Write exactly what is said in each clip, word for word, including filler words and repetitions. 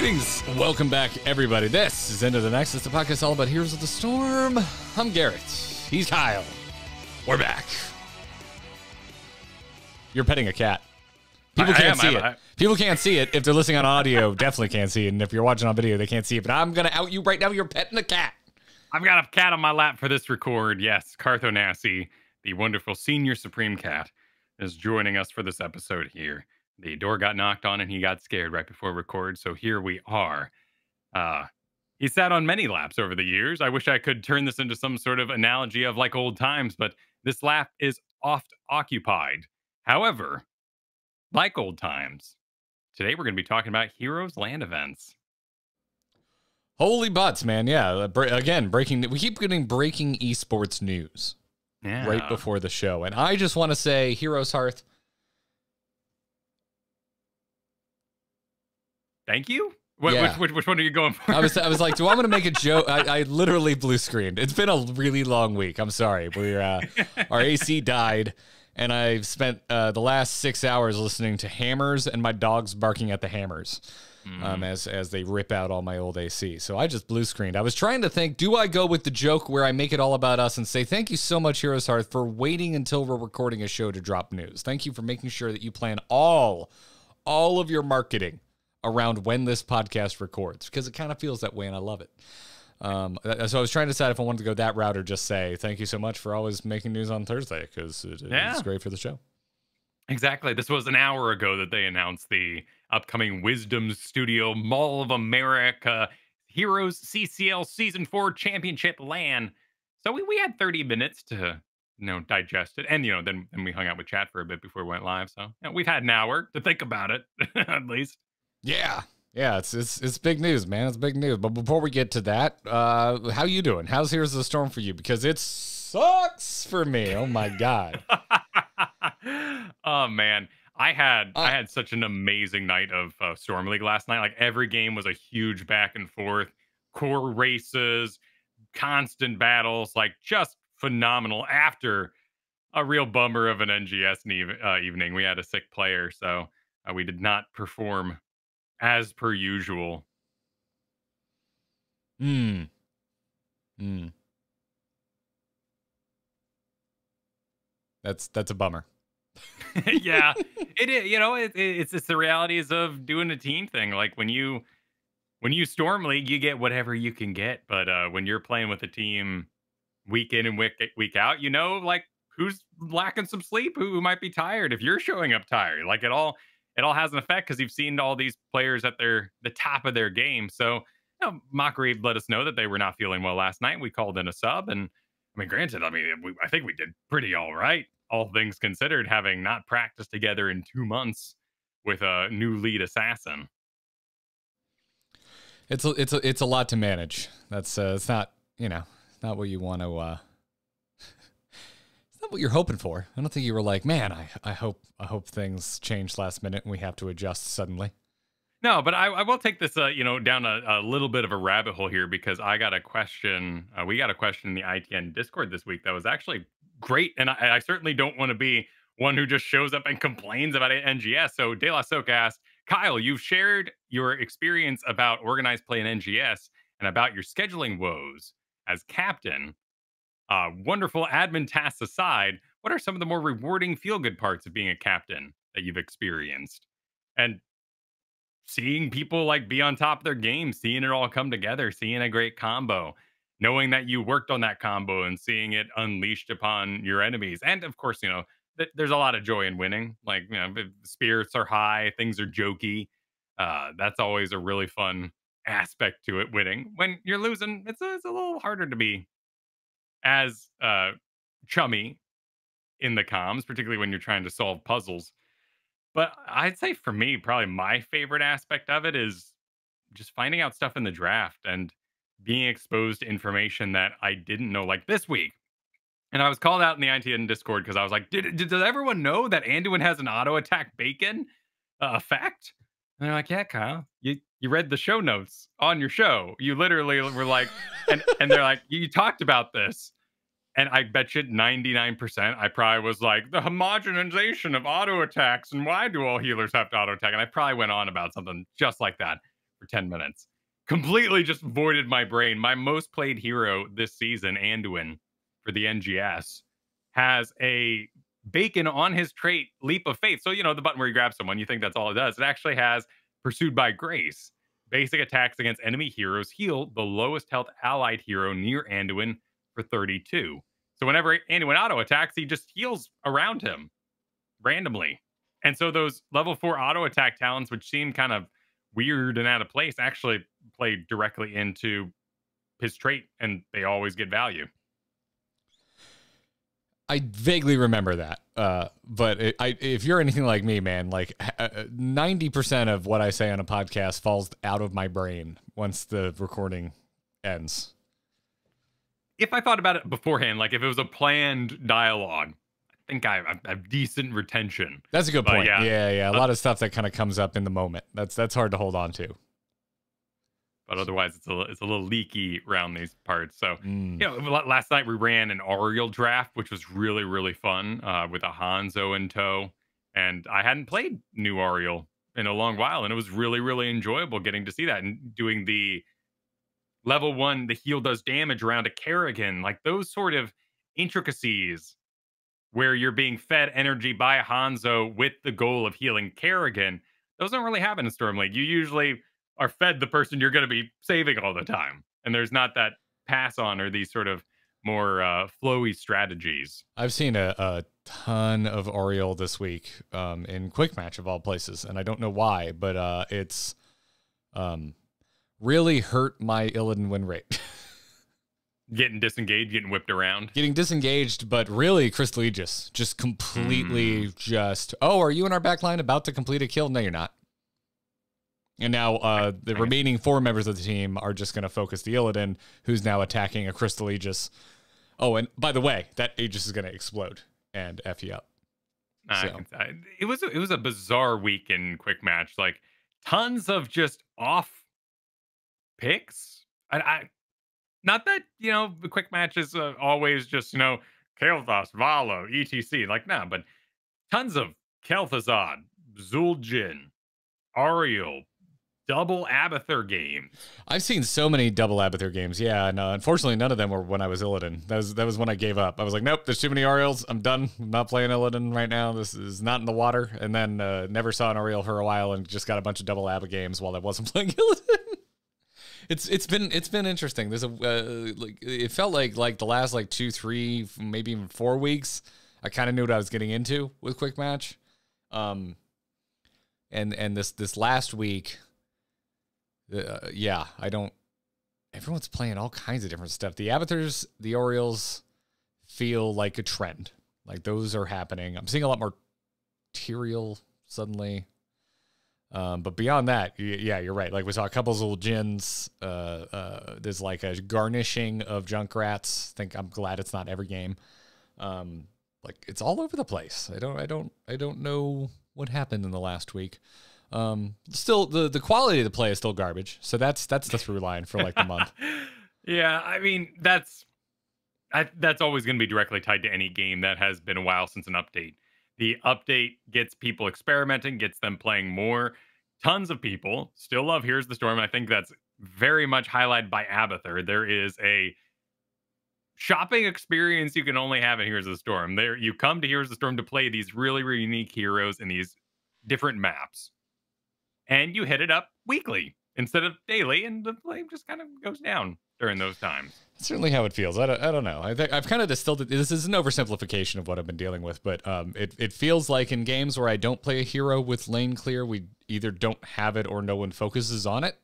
Greetings, welcome back everybody. This is Into the Nexus, the podcast all about Heroes of the Storm. I'm Garrett, he's Kyle. We're back. You're petting a cat. People I, can't I am, see I am, it. People can't see it. If they're listening on audio, definitely can't see it. And if you're watching on video, they can't see it. But I'm going to out you right now. You're petting a cat. I've got a cat on my lap for this record. Yes, Carthonassi, the wonderful senior supreme cat, is joining us for this episode here. The door got knocked on and he got scared right before record, so here we are. Uh, he sat on many laps over the years. I wish I could turn this into some sort of analogy of like old times, but this lap is oft occupied. However, like old times, today we're going to be talking about Heroes Land events. Holy butts, man. Yeah, again, breaking. We keep getting breaking esports news yeah. right before the show. And I just want to say, HeroesHearth, thank you. What, yeah. which, which, which one are you going for? I was, I was like, do I want to make a joke? I, I literally blue screened. It's been a really long week. I'm sorry. We're, uh, our A C died, and I've spent uh, the last six hours listening to hammers and my dogs barking at the hammers mm. um, as, as they rip out all my old A C. So I just blue screened. I was trying to think, do I go with the joke where I make it all about us and say, thank you so much, HeroesHearth, for waiting until we're recording a show to drop news. Thank you for making sure that you plan all, all of your marketing around when this podcast records, because it kind of feels that way and I love it. Um, so I was trying to decide if I wanted to go that route or just say thank you so much for always making news on Thursday, because it, yeah. it's great for the show. Exactly. This was an hour ago that they announced the upcoming Wisdom Studio Mall of America Heroes C C L Season Four Championship LAN. So we, we had thirty minutes to you know digest it, and you know then, then we hung out with chat for a bit before we went live. So you know, we've had an hour to think about it at least. Yeah. Yeah, it's, it's it's big news, man. It's big news. But before we get to that, uh, how you doing? How's Heroes of the Storm for you? Because it sucks for me. Oh, my God. Oh, man. I had uh, I had such an amazing night of uh, Storm League last night. Like, every game was a huge back and forth. Core races, constant battles. Like, just phenomenal. After a real bummer of an N G S uh, evening, we had a sick player. So uh, we did not perform as per usual. Hmm. Hmm. That's that's a bummer. Yeah, it is. You know, it, it, it's it's the realities of doing a team thing. Like when you when you Storm League, you get whatever you can get. But uh, when you're playing with a team week in and week week out, you know, like who's lacking some sleep, who, who might be tired. If you're showing up tired, like it all. It all has an effect because you've seen all these players at their the top of their game. So you know, Mockery let us know that they were not feeling well last night. We called in a sub, and I mean, granted, I mean, we, I think we did pretty all right, all things considered, having not practiced together in two months with a new lead assassin. It's a, it's a, it's a lot to manage. That's uh, it's not you know not what you want to. Uh... what you're hoping for. I don't think you were like, man, I, I hope I hope things change last minute and we have to adjust suddenly. No, but I, I will take this, uh, you know, down a, a little bit of a rabbit hole here, because I got a question. Uh, we got a question in the I T N Discord this week that was actually great. And I, I certainly don't want to be one who just shows up and complains about N G S. So De La Soca asked, Kyle, you've shared your experience about organized play in N G S and about your scheduling woes as captain. Uh, wonderful admin tasks aside, what are some of the more rewarding feel-good parts of being a captain that you've experienced? And seeing people like be on top of their game, seeing it all come together, seeing a great combo, knowing that you worked on that combo and seeing it unleashed upon your enemies. And of course, you know, th there's a lot of joy in winning. Like, you know, if spirits are high, things are jokey. Uh, that's always a really fun aspect to it, winning. When you're losing, it's a, it's a little harder to be as uh chummy in the comms, particularly when you're trying to solve puzzles. But I'd say for me, probably my favorite aspect of it is just finding out stuff in the draft and being exposed to information that I didn't know, like this week. And I was called out in the I T N Discord because I was like, did, did, did everyone know that Anduin has an auto attack bacon uh, effect? And they're like, yeah, Kyle, you, you read the show notes on your show. You literally were like, and, and they're like, you talked about this. And I bet you ninety-nine percent, I probably was like, the homogenization of auto attacks and why do all healers have to auto attack? And I probably went on about something just like that for ten minutes. Completely just voided my brain. My most played hero this season, Anduin, for the N G S, has a bacon on his trait, leap of faith. So, you know, the button where you grab someone, you think that's all it does. It actually has pursued by grace. Basic attacks against enemy heroes heal the lowest health allied hero near Anduin for thirty-two. So whenever Anduin auto attacks, he just heals around him randomly. And so those level four auto attack talents, which seem kind of weird and out of place, actually play directly into his trait, and they always get value. I vaguely remember that, uh, but it, I, if you're anything like me, man, like ninety percent of what I say on a podcast falls out of my brain once the recording ends. If I thought about it beforehand, like if it was a planned dialogue, I think I, I have decent retention. That's a good but point. Yeah, yeah, yeah. A uh, lot of stuff that kind of comes up in the moment. That's that's hard to hold on to. But otherwise, it's a, it's a little leaky around these parts. So, mm. you know, last night we ran an Oriole draft, which was really, really fun uh, with a Hanzo in tow. And I hadn't played New Oriole in a long while. And it was really, really enjoyable getting to see that and doing the level one, the heal does damage round a Kerrigan, like those sort of intricacies where you're being fed energy by a Hanzo with the goal of healing Kerrigan. Those don't really happen in Storm League. You usually are fed the person you're going to be saving all the time. And there's not that pass on or these sort of more uh, flowy strategies. I've seen a, a ton of Oriole this week um, in Quick Match of all places. And I don't know why, but uh, it's um, really hurt my Illidan win rate. Getting disengaged, getting whipped around. Getting disengaged, but really Crystal Aegis. Just completely mm. just, oh, are you in our back line about to complete a kill? No, you're not. And now uh, the remaining four members of the team are just going to focus the Illidan, who's now attacking a Crystal Aegis. Oh, and by the way, that Aegis is going to explode and F you up. So. I, I, it was it was a bizarre week in Quick Match. Like, tons of just off picks. I, I Not that, you know, the Quick Match is uh, always just, you know, Kael'thas, Vala, et cetera. Like, nah, but tons of Kel'Thuzad, Zul'jin, Ariel, double Abathur games. I've seen so many double Abathur games. Yeah, and uh, unfortunately, none of them were when I was Illidan. That was that was when I gave up. I was like, nope, there's too many Orioles. I'm done. I'm not playing Illidan right now. This is not in the water. And then uh, never saw an Oriole for a while, and just got a bunch of double Abba games while I wasn't playing Illidan. it's it's been it's been interesting. There's a uh, like it felt like like the last like two, three, maybe even four weeks, I kind of knew what I was getting into with Quick Match, um, and and this this last week. Uh, yeah, I don't. Everyone's playing all kinds of different stuff. The Abathurs, the Orioles feel like a trend. Like those are happening. I'm seeing a lot more Tyrael suddenly. Um, but beyond that, yeah, you're right. Like we saw a couple of Zul'jins. Uh, uh, there's like a garnishing of Junkrats. I think I'm glad it's not every game. Um, like it's all over the place. I don't, I don't, I don't know what happened in the last week. Um, still the, the quality of the play is still garbage. So that's, that's the through line for like the month. Yeah. I mean, that's, I, that's always going to be directly tied to any game that has been a while since an update. The update gets people experimenting, gets them playing more. Tons of people still love Heroes of the Storm. And I think that's very much highlighted by Abathur. There is a shopping experience you can only have in Heroes of the Storm. There you come to Heroes of the Storm to play these really, really unique heroes in these different maps. And you hit it up weekly instead of daily, and the flame just kind of goes down during those times. That's certainly how it feels. I don't, I don't know. I think I've kind of distilled it. This is an oversimplification of what I've been dealing with, but um, it, it feels like in games where I don't play a hero with lane clear, we either don't have it or no one focuses on it,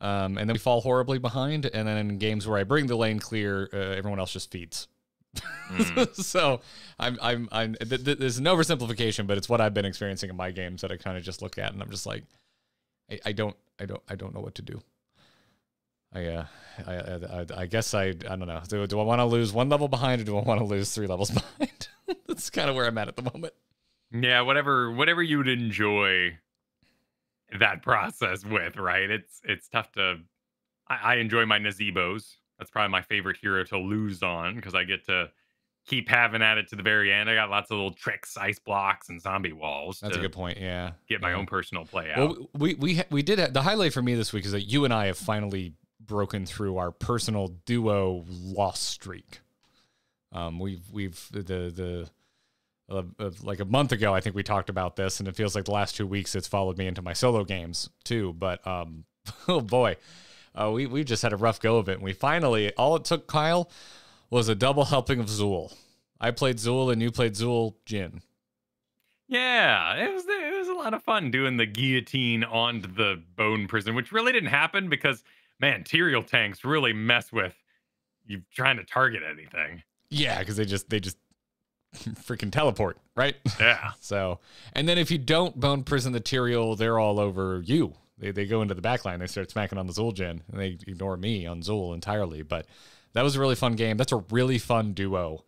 um, and then we fall horribly behind. And then in games where I bring the lane clear, uh, everyone else just feeds. Mm. So I'm, I'm, I'm, th th there's an oversimplification, but it's what I've been experiencing in my games that I kind of just look at and I'm just like, I, I don't, I don't, I don't know what to do. I, uh, I, I, I guess I, I don't know. Do, do I want to lose one level behind or do I want to lose three levels behind? That's kind of where I'm at at the moment. Yeah. Whatever, whatever you'd enjoy that process with, right? It's, it's tough to, I, I enjoy my Nazebos. That's probably my favorite hero to lose on because I get to keep having at it to the very end. I got lots of little tricks, ice blocks, and zombie walls. That's a good point. Yeah, get my yeah. own personal play out. Well, we we we did have, the highlight for me this week is that you and I have finally broken through our personal duo loss streak. Um, we've we've the the uh, uh, like a month ago, I think we talked about this, and it feels like the last two weeks it's followed me into my solo games too. But um, oh boy, uh, we we just had a rough go of it, and we finally all it took, Kyle, was a double helping of Zul. I played Zul and you played Zul'jin. Yeah, it was it was a lot of fun doing the guillotine on the bone prison, which really didn't happen because, man, Tyrael tanks really mess with you trying to target anything. Yeah, because they just they just freaking teleport, right? Yeah. So, and then if you don't bone prison the Tyrael, they're all over you. They they go into the backline. They start smacking on the Zul'jin, and they ignore me on Zul entirely, but. That was a really fun game. That's a really fun duo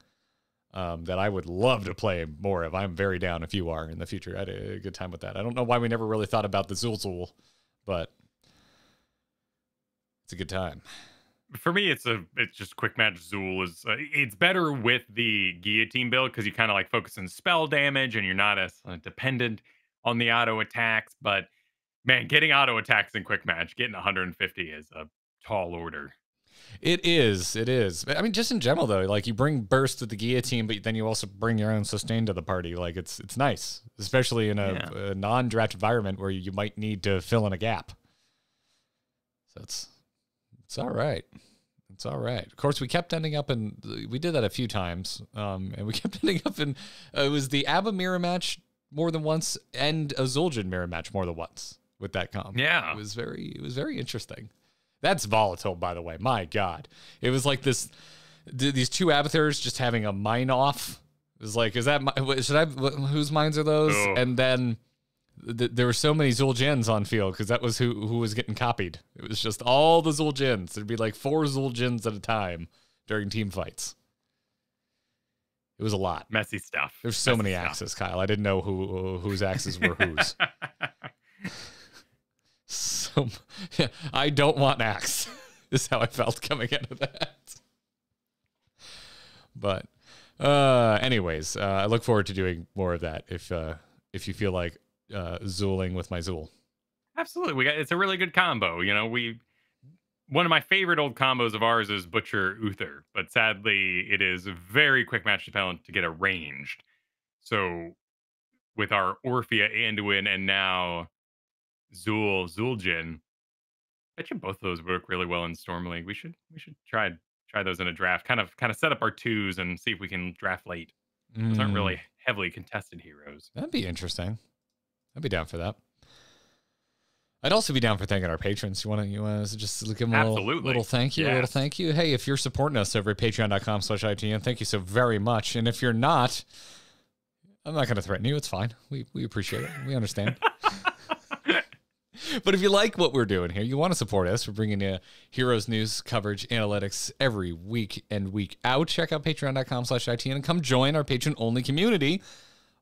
um, that I would love to play more of. I'm very down if you are in the future. I had a good time with that. I don't know why we never really thought about the Zul'jin, but it's a good time. For me, it's a it's just quick match. Zul is uh, it's better with the guillotine build because you kind of like focus on spell damage and you're not as uh, dependent on the auto attacks. But man, getting auto attacks in quick match, getting one hundred fifty is a tall order. It is. It is. I mean, just in general, though, like you bring burst with the guillotine, but then you also bring your own sustain to the party. Like it's it's nice, especially in a, yeah. a non-draft environment where you might need to fill in a gap. So it's it's all right. It's all right. Of course, we kept ending up in we did that a few times, um, and we kept ending up in uh, it was the Abba mirror match more than once and a Zul'jin mirror match more than once with that comp. Yeah, it was very it was very interesting. That's volatile, by the way. My God. It was like this, th these two Abathirs just having a mine off. It was like, is that, my, should I, whose mines are those? Oh. And then th there were so many Zul'jins on field because that was who, who was getting copied. It was just all the Zul'jins. There'd be like four Zul'jins at a time during team fights. It was a lot. Messy stuff. There's so Messy many stuff. Axes, Kyle. I didn't know who, whose axes were whose. So, yeah, I don't want axe is how I felt coming out of that. But uh, anyways, uh, I look forward to doing more of that if uh, if you feel like uh, Zuling with my Zul. Absolutely. We got, it's a really good combo. You know, we one of my favorite old combos of ours is Butcher Uther, but sadly it is a very quick match dependent to get arranged. So with our Orphea, Anduin, and now Zul, Zul'jin. Bet you both of those work really well in Storm League. We should we should try try those in a draft. Kind of kind of set up our twos and see if we can draft late. Mm. Those aren't really heavily contested heroes. That'd be interesting. I'd be down for that. I'd also be down for thanking our patrons. You want to you want to just give them a little, little thank you, yes. a little thank you. Hey, if you're supporting us over at patreon dot com slash I T N, thank you so very much. And if you're not, I'm not going to threaten you. It's fine. We we appreciate it. We understand. But if you like what we're doing here, you want to support us. We're bringing you Heroes news, coverage, analytics every week and week out. Check out patreon dot com slash I T N and come join our patron-only community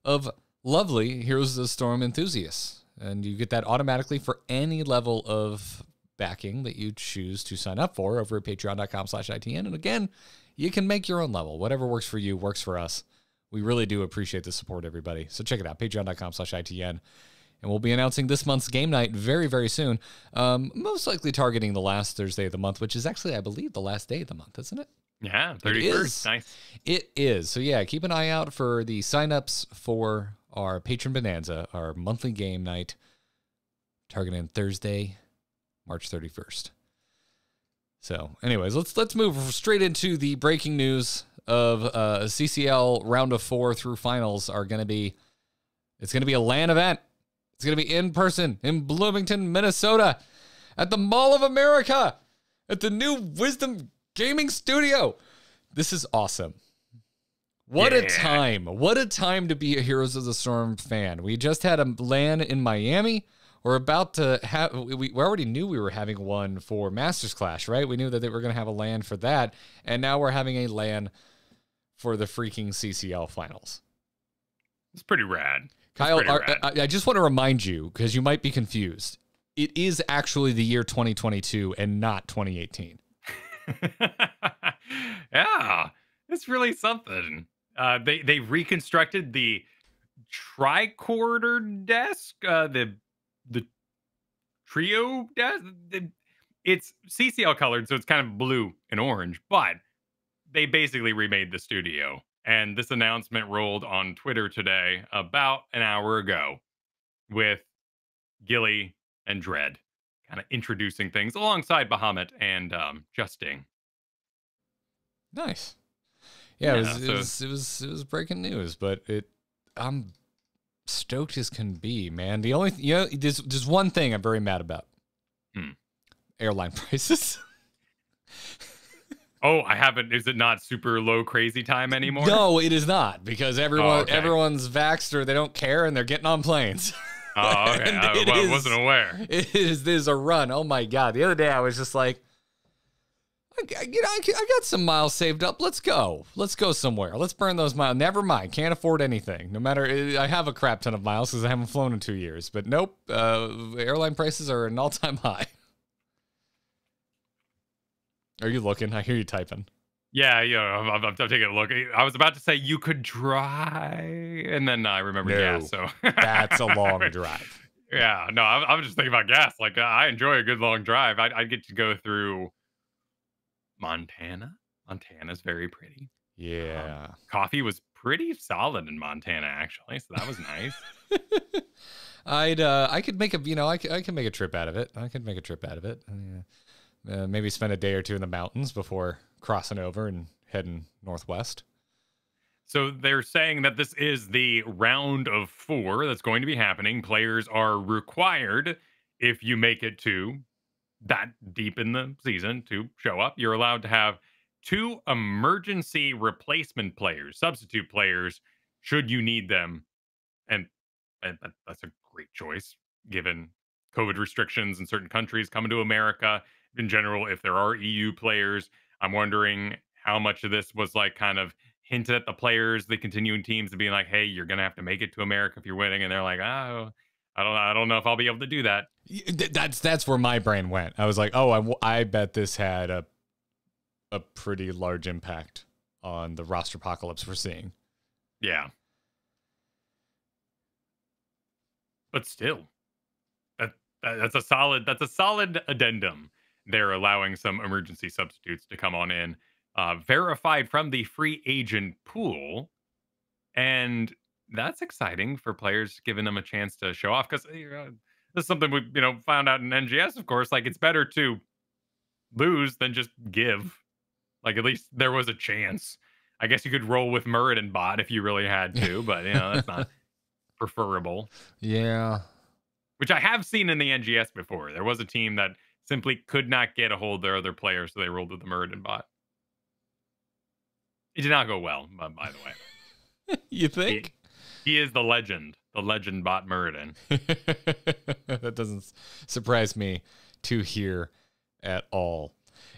of lovely Heroes of the Storm enthusiasts. And you get that automatically for any level of backing that you choose to sign up for over at patreon dot com slash I T N. And again, you can make your own level. Whatever works for you works for us. We really do appreciate the support, everybody. So check it out, patreon dot com slash I T N. And we'll be announcing this month's game night very, very soon. Um, most likely targeting the last Thursday of the month, which is actually, I believe, the last day of the month, isn't it? Yeah, thirty-first. It is. Nice. It is. So, yeah, keep an eye out for the signups for our Patron Bonanza, our monthly game night, targeting Thursday, March thirty-first. So, anyways, let's let's move straight into the breaking news of uh, C C L round of four through finals are going to be, it's going to be a LAN event. It's going to be in person in Bloomington, Minnesota, at the Mall of America, at the new Wisdom Gaming Studio. This is awesome. What yeah. a time. What a time to be a Heroes of the Storm fan. We just had a LAN in Miami. We're about to have, we, we already knew we were having one for Masters Clash, right? We knew that they were going to have a LAN for that. And now we're having a LAN for the freaking C C L finals. It's pretty rad. Kyle, our, I, I just want to remind you, because you might be confused, it is actually the year twenty twenty-two and not twenty eighteen. Yeah. It's really something. Uh, they they reconstructed the tricorder desk, uh, the the trio desk. It's C C L colored, so it's kind of blue and orange. But they basically remade the studio, and this announcement rolled on Twitter today about an hour ago, with Gilly and Dredd kind of introducing things alongside Bahamut and um, Justing. Nice. Yeah, yeah, it was, so it was it was it was breaking news, but it I'm stoked as can be, man. The only you know, there's there's one thing I'm very mad about: hmm. airline prices. Oh, I haven't. Is it not super low crazy time anymore? No, it is not, because everyone oh, okay. everyone's vaxxed or they don't care and they're getting on planes. Oh, okay. I, I is, wasn't aware. It is there's a run. Oh my god! The other day I was just like, I, you know, I, I got some miles saved up. Let's go. Let's go somewhere. Let's burn those miles. Never mind. Can't afford anything. No matter. I have a crap ton of miles because I haven't flown in two years. But nope. Uh, airline prices are at an all-time high. Are you looking? I hear you typing. Yeah, yeah. I'm, I'm, I'm taking a look. I was about to say you could drive, and then I remembered no, yeah. So that's a long drive. Yeah. No, I'm, I'm just thinking about gas. Like I enjoy a good long drive. I, I get to go through Montana. Montana's very pretty. Yeah. Um, coffee was pretty solid in Montana, actually, so that was nice. I'd uh, I could make a you know I could, I could make a trip out of it. I could make a trip out of it. Uh, uh, maybe spend a day or two in the mountains before crossing over and heading northwest. So they're saying that this is the round of four that's going to be happening. Players are required, if you make it to that deep in the season, to show up. You're allowed to have two emergency replacement players, substitute players, should you need them. And, and that's a great choice, given COVID restrictions in certain countries coming to America. In general, if there are E U players, I'm wondering how much of this was like kind of hinted at the players, the continuing teams, and being like, hey, you're going to have to make it to America if you're winning. And they're like, oh, I don't, I don't know if I'll be able to do that. That's that's where my brain went. I was like, oh, I, I bet this had a a pretty large impact on the roster apocalypse we're seeing. Yeah. But still, that, that that's a solid that's a solid addendum. They're allowing some emergency substitutes to come on in, uh, verified from the free agent pool, and that's exciting for players, giving them a chance to show off, because uh, this is something we you know found out in N G S, of course. Like, it's better to lose than just give. Like, at least there was a chance. I guess you could roll with Muradin bot if you really had to, but you know that's not preferable. Yeah, which I have seen in the N G S before. There was a team that simply could not get a hold of their other player, so they rolled with the Muradin bot. It did not go well, by the way. You think? It, He is the legend, the legend bot Muradin. That doesn't surprise me to hear at all.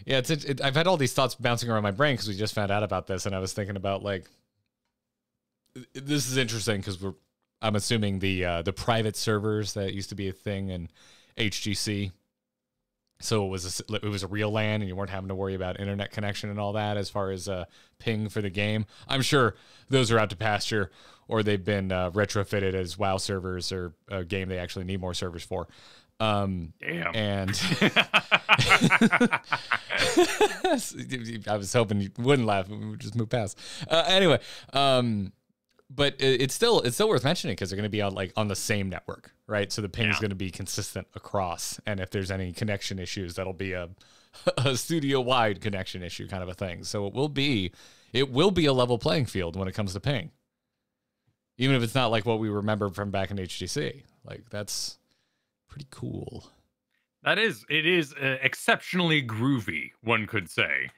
Yeah, it's, it, I've had all these thoughts bouncing around my brain because we just found out about this, and I was thinking about, like, this is interesting because we're, I'm assuming the uh, the private servers that used to be a thing in H G C. So it was a, it was a real LAN, and you weren't having to worry about internet connection and all that as far as uh, ping for the game. I'm sure those are out to pasture, or they've been uh, retrofitted as WoW servers, or a game they actually need more servers for. Um, Damn. And I was hoping you wouldn't laugh. We would just move past. Uh, anyway, um, but it, it's still it's still worth mentioning because they're going to be on like on the same network, right? So the ping is yeah. going to be consistent across. And if there's any connection issues, that'll be a, a studio-wide connection issue kind of a thing. So it will be it will be a level playing field when it comes to ping. Even if it's not like what we remember from back in H G C. Like, that's pretty cool. That is, it is uh, exceptionally groovy, one could say.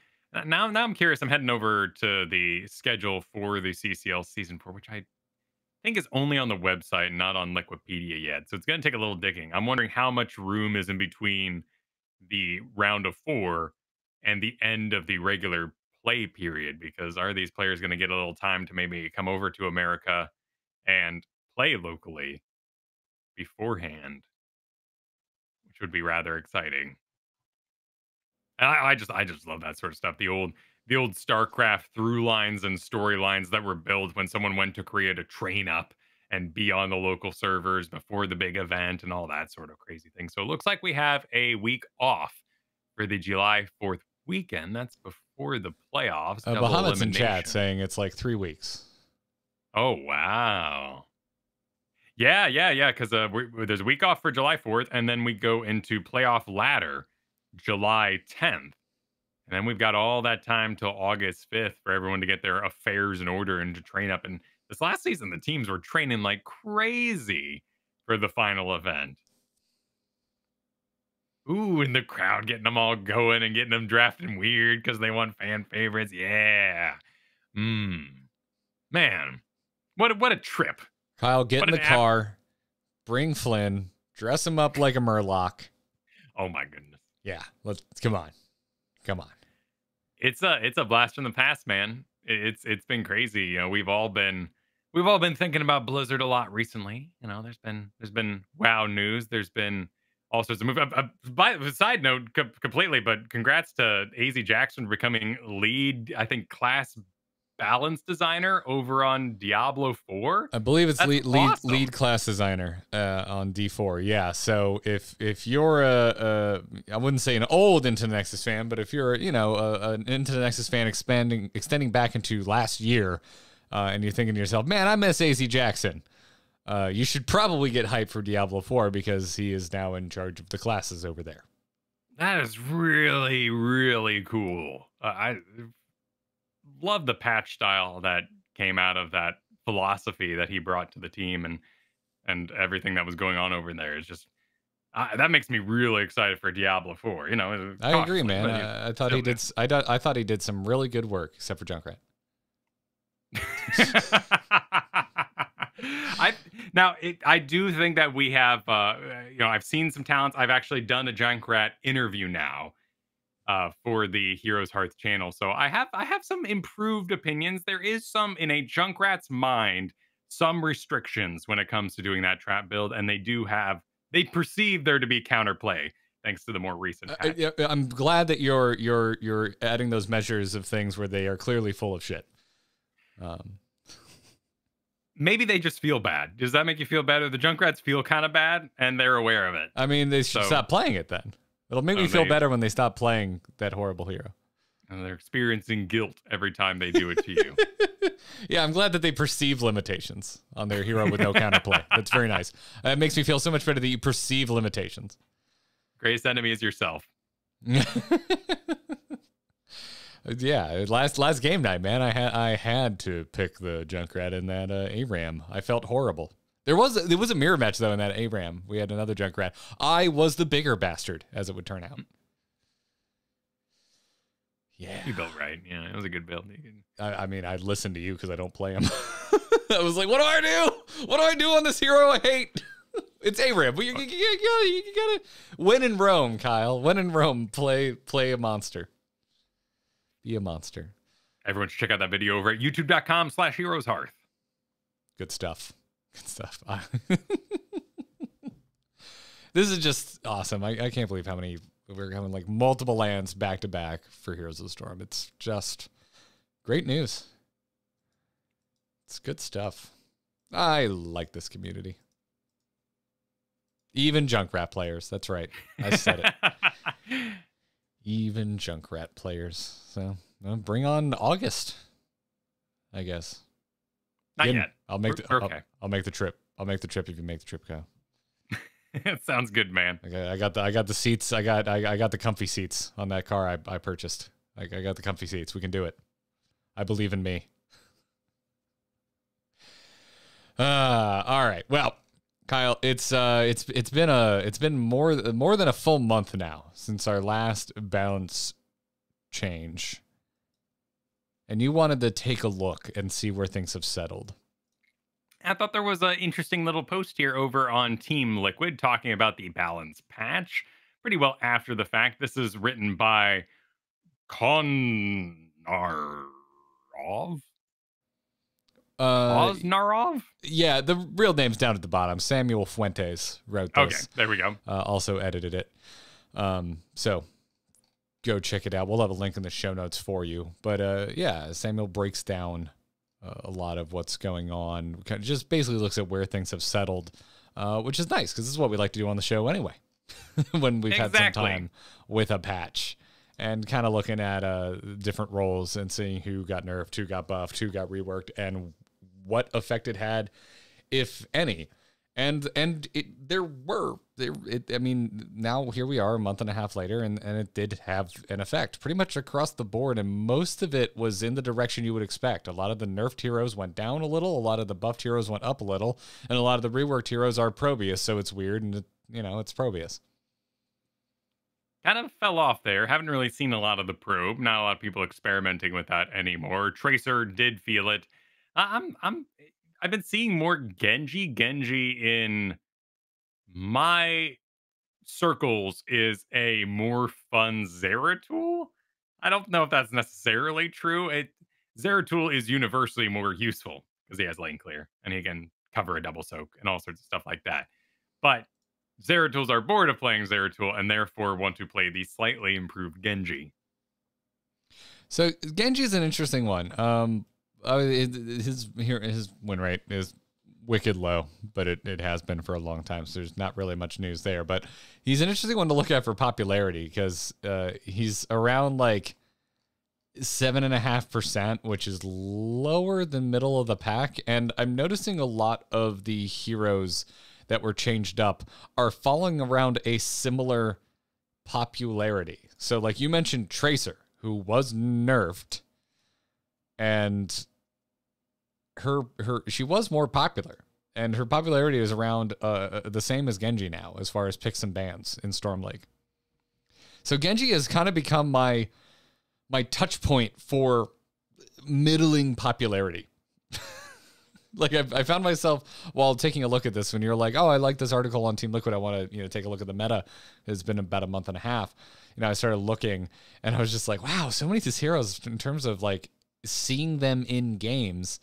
Now, now I'm curious. I'm heading over to the schedule for the C C L Season four, which I think is only on the website, not on Liquipedia yet. So it's going to take a little digging. I'm wondering how much room is in between the round of four and the end of the regular play period, because are these players going to get a little time to maybe come over to America and play locally beforehand, which would be rather exciting. And I, I just, I just love that sort of stuff. The old, the old StarCraft through lines and storylines that were built when someone went to Korea to train up and be on the local servers before the big event and all that sort of crazy thing. So it looks like we have a week off for the July fourth weekend. That's before the playoffs. Uh, Bahamut's in chat saying it's like three weeks. Oh, wow. Yeah, yeah, yeah, because uh, there's a week off for July fourth, and then we go into playoff ladder July tenth. And then we've got all that time till August fifth for everyone to get their affairs in order and to train up. And this last season, the teams were training like crazy for the final event. Ooh, and the crowd getting them all going and getting them drafting weird because they want fan favorites. Yeah. Mm. Man, what a, what a trip. Kyle, get what in the car, bring Flynn, dress him up like a Murloc. Oh, my goodness. Yeah, let's come on. Come on. It's a it's a blast from the past, man. It's it's been crazy. You know, we've all been we've all been thinking about Blizzard a lot recently. You know, there's been there's been WoW news. There's been all sorts of moves. Uh, uh, by side note, co completely. But congrats to A Z Jackson for becoming lead, I think, class balance designer over on Diablo Four. I believe it's lead, awesome. lead lead class designer uh, on D four. Yeah. So if if you're a, a I wouldn't say an old Into the Nexus fan, but if you're you know a, an Into the Nexus fan expanding extending back into last year, uh, and you're thinking to yourself, man, I miss A Z Jackson. Uh, you should probably get hyped for Diablo Four because he is now in charge of the classes over there. That is really really cool. Uh, I. Love the patch style that came out of that philosophy that he brought to the team and and everything that was going on over there is just uh, that makes me really excited for Diablo Four. You know, I cost, agree, man. I, I thought he did. I I thought he did some really good work, except for Junkrat. I now it, I do think that we have uh, you know I've seen some talents. I've actually done a Junkrat interview now. Uh, for the Heroes Hearth channel. So I have I have some improved opinions. There is some, in a Junkrat's mind, some restrictions when it comes to doing that trap build, and they do have, they perceive there to be counterplay, thanks to the more recent patch. Uh, yeah, I'm glad that you're, you're, you're adding those measures of things where they are clearly full of shit. Um. Maybe they just feel bad. Does that make you feel bad? Or the Junkrats feel kind of bad, and they're aware of it. I mean, they should so. stop playing it then. It'll make oh, me feel maybe. better when they stop playing that horrible hero. And they're experiencing guilt every time they do it to you. Yeah, I'm glad that they perceive limitations on their hero with no counterplay. That's very nice. It makes me feel so much better that you perceive limitations. Greatest enemy is yourself. Yeah, last last game night, man, I had I had to pick the Junkrat in that uh, A RAM. I felt horrible. There was a, there was a mirror match though in that A RAM. We had another Junkrat. I was the bigger bastard, as it would turn out. Yeah, you built right. Yeah, it was a good build. I, I mean, I listened to you because I don't play him. I was like, what do I do? What do I do on this hero I hate? It's A RAM. But you, you, you, you, you gotta when in Rome, Kyle. When in Rome, play play a monster. Be a monster. Everyone should check out that video over at YouTube dot com slash Heroes Hearth. Good stuff. Good stuff. This is just awesome. I, I can't believe how many we're having, like multiple lands back to back for Heroes of the Storm. It's just great news. It's good stuff. I like this community. Even Junkrat players. That's right. I said it. Even Junkrat players. So well, bring on August, I guess. Not Get, yet. I'll make the We're okay. I'll, I'll make the trip. I'll make the trip if you make the trip, Kyle. It sounds good, man. Okay, I got the I got the seats. I got I, I got the comfy seats on that car I I purchased. I, I got the comfy seats. We can do it. I believe in me. Uh all right. Well, Kyle, it's uh it's it's been a it's been more more than a full month now since our last balance change. And you wanted to take a look and see where things have settled. I thought there was an interesting little post here over on Team Liquid talking about the balance patch. Pretty well after the fact. This is written by Konarov? Uh, Osnarov? Yeah, the real name's down at the bottom. Samuel Fuentes wrote this. Okay, there we go. Uh, also edited it. Um, so go check it out. We'll have a link in the show notes for you. But uh, yeah, Samuel breaks down uh, a lot of what's going on. Kind of just basically looks at where things have settled, uh, which is nice because this is what we like to do on the show anyway. When we've exactly. had some time with a patch and kind of looking at uh, different roles and seeing who got nerfed, who got buffed, who got reworked, and what effect it had, if any. And and it, there were, there, it, I mean, now here we are a month and a half later, and, and it did have an effect pretty much across the board, and most of it was in the direction you would expect. A lot of the nerfed heroes went down a little, a lot of the buffed heroes went up a little, and a lot of the reworked heroes are Probius, so it's weird, and, it, you know, it's Probius. Kind of fell off there. Haven't really seen a lot of the probe. Not a lot of people experimenting with that anymore. Tracer did feel it. Uh, I'm... I'm I've been seeing more Genji. Genji in my circles is a more fun Zeratul. I don't know if that's necessarily true. It, Zeratul is universally more useful because he has lane clear and he can cover a double soak and all sorts of stuff like that. But Zeratools are bored of playing Zeratul and therefore want to play the slightly improved Genji. So Genji is an interesting one. Um, Uh, his his win rate is wicked low, but it, it has been for a long time, so there's not really much news there. But he's an interesting one to look at for popularity because uh, he's around like seven point five percent, which is lower than middle of the pack. And I'm noticing a lot of the heroes that were changed up are following around a similar popularity. So like you mentioned Tracer, who was nerfed, and her her she was more popular, and her popularity is around uh, the same as Genji now as far as picks and bans in Storm League. So Genji has kind of become my my touch point for middling popularity. Like I've, I found myself while taking a look at this when you're like, oh, I like this article on Team Liquid. I want to you know take a look at the meta. It's been about a month and a half. You know I started looking and I was just like, wow, so many of these heroes in terms of like seeing them in games,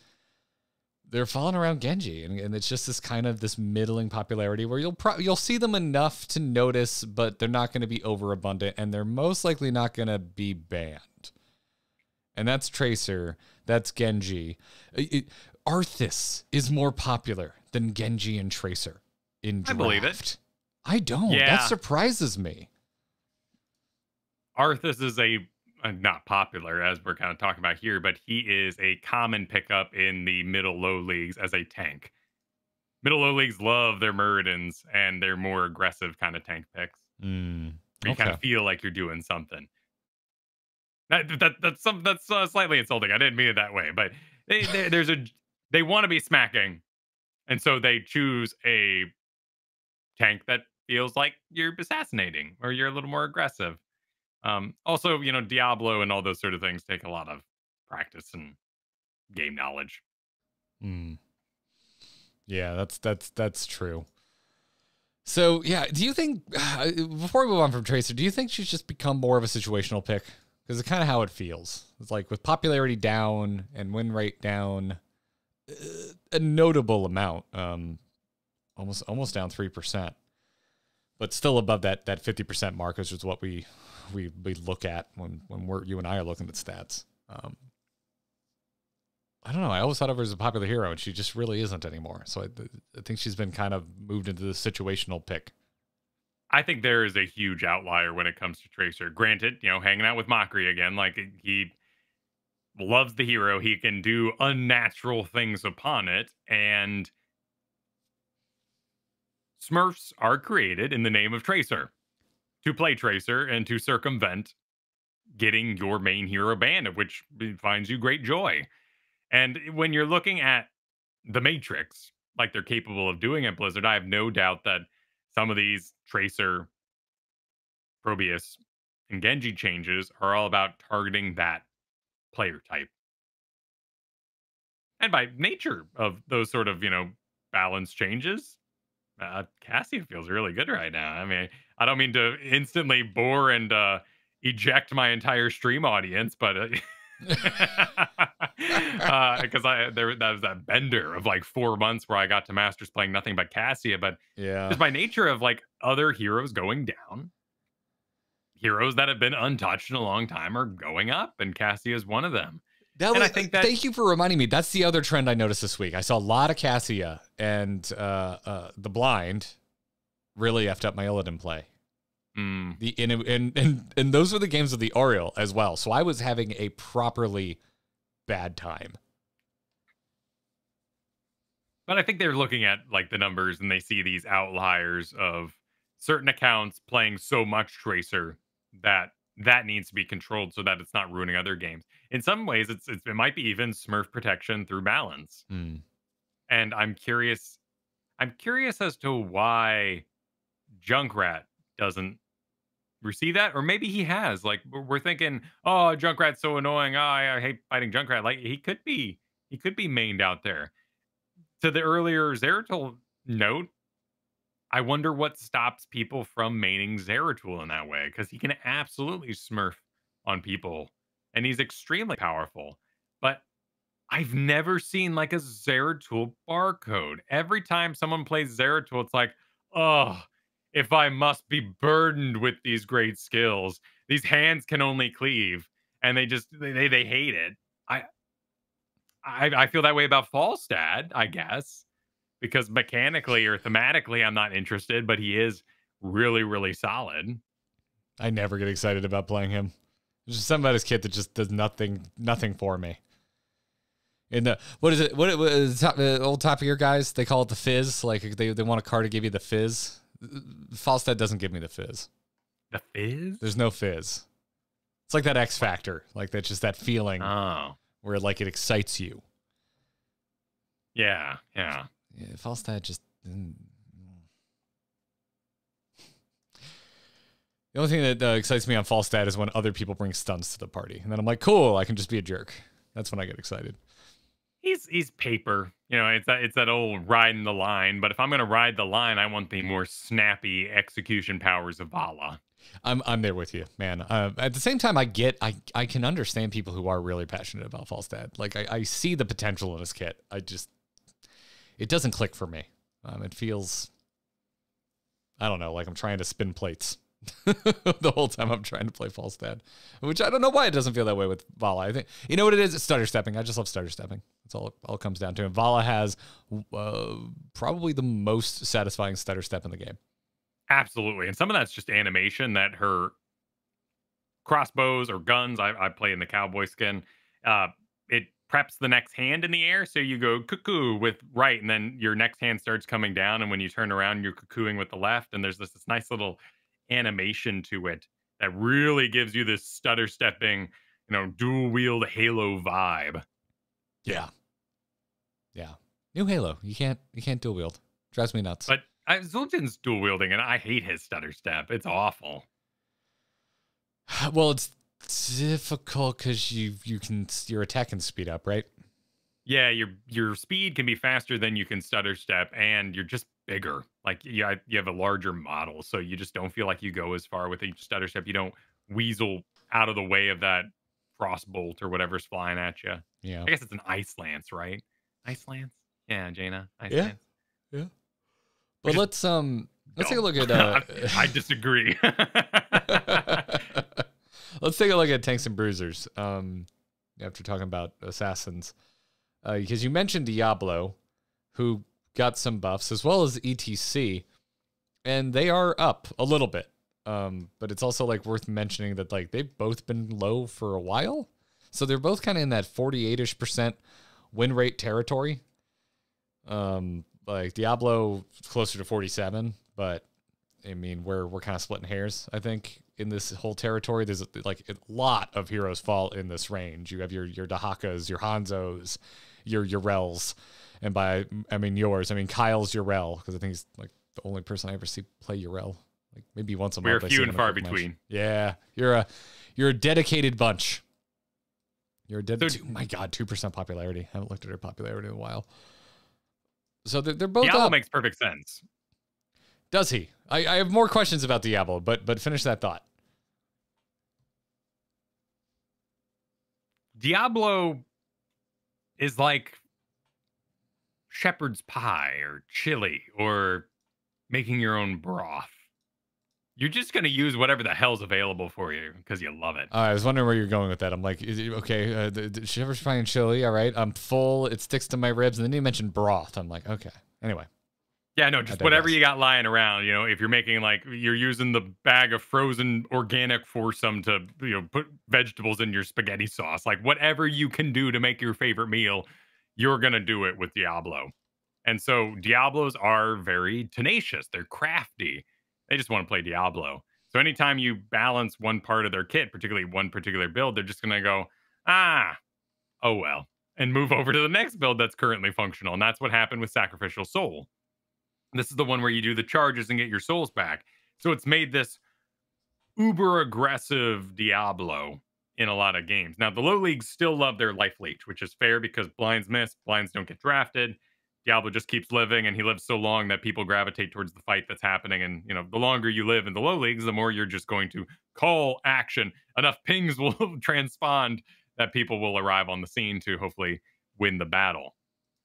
they're falling around Genji, and, and it's just this kind of this middling popularity where you'll pro you'll see them enough to notice, but they're not going to be overabundant, and they're most likely not going to be banned. And that's Tracer, that's Genji. It, it, Arthas is more popular than Genji and Tracer in draft. I believe it. I don't. Yeah. That surprises me. Arthas is a not popular, as we're kind of talking about here, but he is a common pickup in the middle-low leagues as a tank. Middle-low leagues love their Muradins and their more aggressive kind of tank picks. Mm, okay. You kind of feel like you're doing something. That, that, that's some, that's uh, slightly insulting. I didn't mean it that way, but they, they, there's a, they want to be smacking, and so they choose a tank that feels like you're assassinating or you're a little more aggressive. Um, also, you know, Diablo and all those sort of things take a lot of practice and game knowledge. Mm. Yeah, that's that's that's true. So, yeah, do you think, before we move on from Tracer, do you think she's just become more of a situational pick? Because it's kind of how it feels. It's like with popularity down and win rate down uh, a notable amount, um, almost almost down three percent, but still above that that fifty percent mark, which is what we... we we look at when when we're you and I are looking at stats. um I don't know, I always thought of her as a popular hero, and she just really isn't anymore. So I, I think she's been kind of moved into the situational pick. I think there is a huge outlier when it comes to Tracer. Granted, you know, hanging out with Mockery again, like he loves the hero, he can do unnatural things upon it, and Smurfs are created in the name of Tracer to play Tracer and to circumvent getting your main hero banned, which finds you great joy. And when you're looking at the Matrix, like they're capable of doing at Blizzard, I have no doubt that some of these Tracer, Probius, and Genji changes are all about targeting that player type. And by nature of those sort of, you know, balance changes, Uh, Cassia feels really good right now. I mean, I don't mean to instantly bore and uh, eject my entire stream audience, but because uh, uh, I there that was that bender of like four months where I got to Masters playing nothing but Cassia. But yeah, just by nature of like other heroes going down, heroes that have been untouched in a long time are going up, and Cassia is one of them. That was, and I think that, thank you for reminding me. That's the other trend I noticed this week. I saw a lot of Cassia, and uh, uh, the blind really effed up my Illidan play. Mm. The and, and and and those were the games of the Oriole as well. So I was having a properly bad time. But I think they're looking at like the numbers, and they see these outliers of certain accounts playing so much Tracer that that needs to be controlled so that it's not ruining other games. In some ways, it's, it's it might be even Smurf protection through balance. Mm. And I'm curious, I'm curious as to why Junkrat doesn't receive that, or maybe he has. Like we're thinking, oh, Junkrat's so annoying. Oh, I, I hate fighting Junkrat. Like he could be, he could be mained out there. To the earlier Zeratul note, I wonder what stops people from maining Zeratul in that way, because he can absolutely smurf on people, and he's extremely powerful. But I've never seen like a Zeratul barcode. Every time someone plays Zeratul, it's like, oh, if I must be burdened with these great skills, these hands can only cleave, and they just they they hate it. I. I, I feel that way about Falstad, I guess, because mechanically or thematically, I'm not interested, but he is really, really solid. I never get excited about playing him. There's just something about his kit that just does nothing, nothing for me. In the what is it? What it was the old top of your guys? They call it the fizz. Like they they want a car to give you the fizz. Falstad doesn't give me the fizz. The fizz? There's no fizz. It's like that X Factor. Like that's just that feeling. Oh. Where like it excites you. Yeah, yeah. Yeah, Falstad just. Mm. The only thing that uh, excites me on Falstad is when other people bring stuns to the party, and then I'm like, cool, I can just be a jerk. That's when I get excited. He's he's paper, you know. It's that it's that old riding the line. But if I'm gonna ride the line, I want the more snappy execution powers of Vala. I'm I'm there with you, man. Uh, at the same time, I get I I can understand people who are really passionate about Falstad. Like I, I see the potential in his kit. I just it doesn't click for me. Um, it feels I don't know, like I'm trying to spin plates the whole time I'm trying to play Falstad, which I don't know why it doesn't feel that way with Vala. I think you know what it is. It's stutter stepping. I just love stutter stepping. That's all it all comes down to. And Vala has uh, probably the most satisfying stutter step in the game. Absolutely. And some of that's just animation that her crossbows or guns, I, I play in the cowboy skin, uh, it preps the next hand in the air. So you go cuckoo with right, and then your next hand starts coming down. And when you turn around, you're cuckooing with the left. And there's this, this nice little animation to it that really gives you this stutter stepping, you know, dual wield Halo vibe. Yeah. Yeah. New Halo. You can't, you can't dual wield. Drives me nuts. But I, Zul'jin's dual wielding, and I hate his stutter step. It's awful. Well, it's difficult because you you can your attack can speed up, right? Yeah, your your speed can be faster than you can stutter step, and you're just bigger. Like you you have a larger model, so you just don't feel like you go as far with each stutter step. You don't weasel out of the way of that crossbolt or whatever's flying at you. Yeah, I guess it's an ice lance, right? Ice lance. Yeah, Jaina. Ice yeah. lance. Yeah. Well, let's um let's no. take a look at uh I disagree. Let's take a look at tanks and bruisers. Um after talking about assassins. Uh because you mentioned Diablo, who got some buffs, as well as E T C, and they are up a little bit. Um, but it's also like worth mentioning that like they've both been low for a while. So they're both kinda in that forty-eight-ish percent win rate territory. Um Like Diablo closer to forty-seven, but I mean we're we're kind of splitting hairs. I think in this whole territory, there's like a lot of heroes fall in this range. You have your your Dahakas, your Hanzos, your Urels, and by I mean yours, I mean Kyle's Urel, because I think he's like the only person I ever see play Urel. Like maybe once a we're month. We're few and far between. Much. Yeah, you're a you're a dedicated bunch. You're a dedicated. So, my God, two percent popularity. I haven't looked at her popularity in a while. So they're, they're both Diablo up. Makes perfect sense. Does he? I, I have more questions about Diablo, but but finish that thought. Diablo is like shepherd's pie or chili or making your own broth. You're just going to use whatever the hell's available for you because you love it. Uh, I was wondering where you're going with that. I'm like, is it, okay, uh, the, the shepherd's pie and chili. All right. I'm full. It sticks to my ribs. And then you mentioned broth. I'm like, okay. Anyway. Yeah, no, just whatever you got lying around. You know, if you're making like, you're using the bag of frozen organic foursome to, you know, put vegetables in your spaghetti sauce. Like whatever you can do to make your favorite meal, you're going to do it with Diablo. And so Diablos are very tenacious. They're crafty. They just want to play Diablo. So anytime you balance one part of their kit, particularly one particular build, they're just going to go, ah, oh well, and move over to the next build that's currently functional. And that's what happened with Sacrificial Soul. This is the one where you do the charges and get your souls back. So it's made this uber aggressive Diablo in a lot of games. Now, the low leagues still love their life leech, which is fair because blinds miss, blinds don't get drafted. Diablo just keeps living, and he lives so long that people gravitate towards the fight that's happening. And, you know, the longer you live in the low leagues, the more you're just going to call action. Enough pings will transpond that people will arrive on the scene to hopefully win the battle.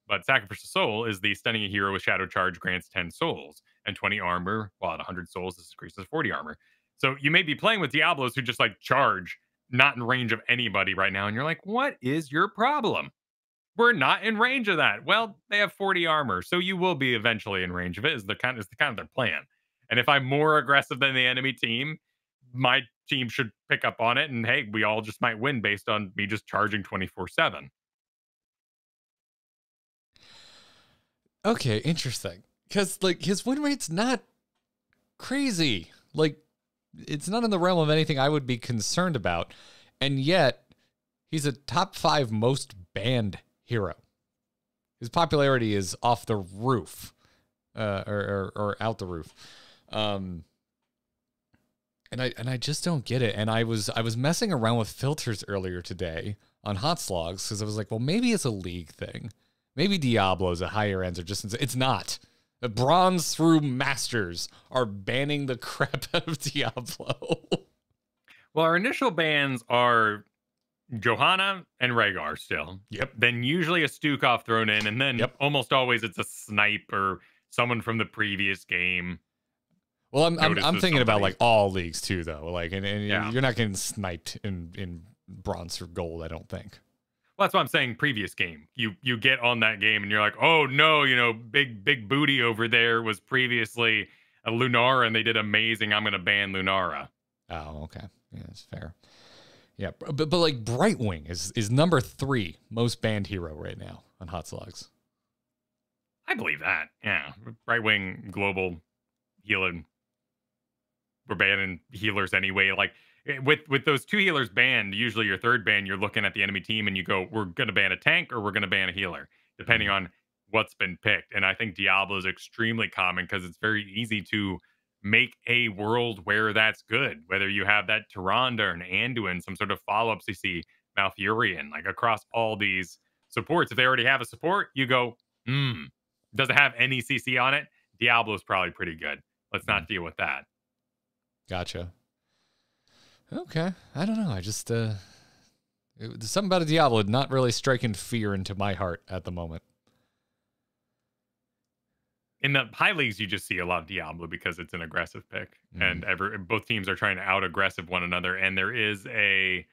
But Sacrificial Soul is the stunning a hero with Shadow Charge grants ten souls and twenty armor. While at one hundred souls, this increases forty armor. So you may be playing with Diablos who just, like, charge, not in range of anybody right now. And you're like, what is your problem? We're not in range of that. Well, they have forty armor, so you will be eventually in range of it, is the kind of, is the kind of their plan. And if I'm more aggressive than the enemy team, my team should pick up on it, and hey, we all just might win based on me just charging twenty-four seven. Okay, interesting. Because, like, his win rate's not crazy. Like, it's not in the realm of anything I would be concerned about. And yet, he's a top five most banned hero. His popularity is off the roof, uh, or, or, or out the roof. Um, and I, and I just don't get it. And I was, I was messing around with filters earlier today on Hot Slogs. Cause I was like, well, maybe it's a league thing. Maybe Diablos at higher ends are just, it's not. The bronze through masters are banning the crap out of Diablo. Well, our initial bans are Johanna and Rhaegar still. Yep. Then usually a Stukov thrown in, and then yep. almost always it's a snipe or someone from the previous game. Well, I'm I'm, I'm thinking about like all leagues too, though. Like, and, and yeah. you're not getting sniped in in bronze or gold, I don't think. Well, that's what I'm saying. Previous game, you you get on that game, and you're like, oh no, you know, big big booty over there was previously a Lunara, and they did amazing. I'm gonna ban Lunara. Oh, okay, yeah, that's fair. Yeah, but, but like Brightwing is, is number three most banned hero right now on Hot Slogs. I believe that. Yeah. Brightwing, global, healing. We're banning healers anyway. Like with, with those two healers banned, usually your third ban, you're looking at the enemy team and you go, we're going to ban a tank or we're going to ban a healer, depending on what's been picked. And I think Diablo is extremely common because it's very easy to make a world where that's good, whether you have that Tyrande and Anduin, some sort of follow-up C C, Malfurion, like across all these supports. If they already have a support, you go, hmm, doesn't have any C C on it, Diablo's probably pretty good. Let's not deal with that. Gotcha. Okay. I don't know. I just, uh, it, something about a Diablo not really striking fear into my heart at the moment. In the high leagues, you just see a lot of Diablo because it's an aggressive pick. Mm. And ever, both teams are trying to out-aggressive one another. And there is a...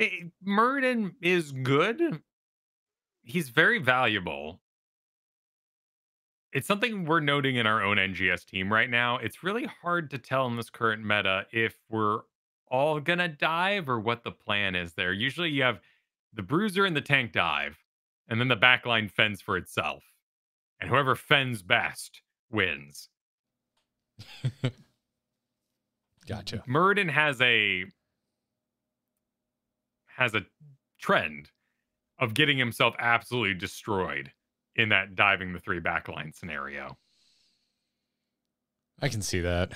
a Muradin is good. He's very valuable. It's something we're noting in our own N G S team right now. It's really hard to tell in this current meta if we're all going to dive or what the plan is there. Usually you have the bruiser and the tank dive, and then the backline fends for itself. And whoever fends best wins. Gotcha. Muradin has a has a trend of getting himself absolutely destroyed in that diving the three backline scenario. I can see that.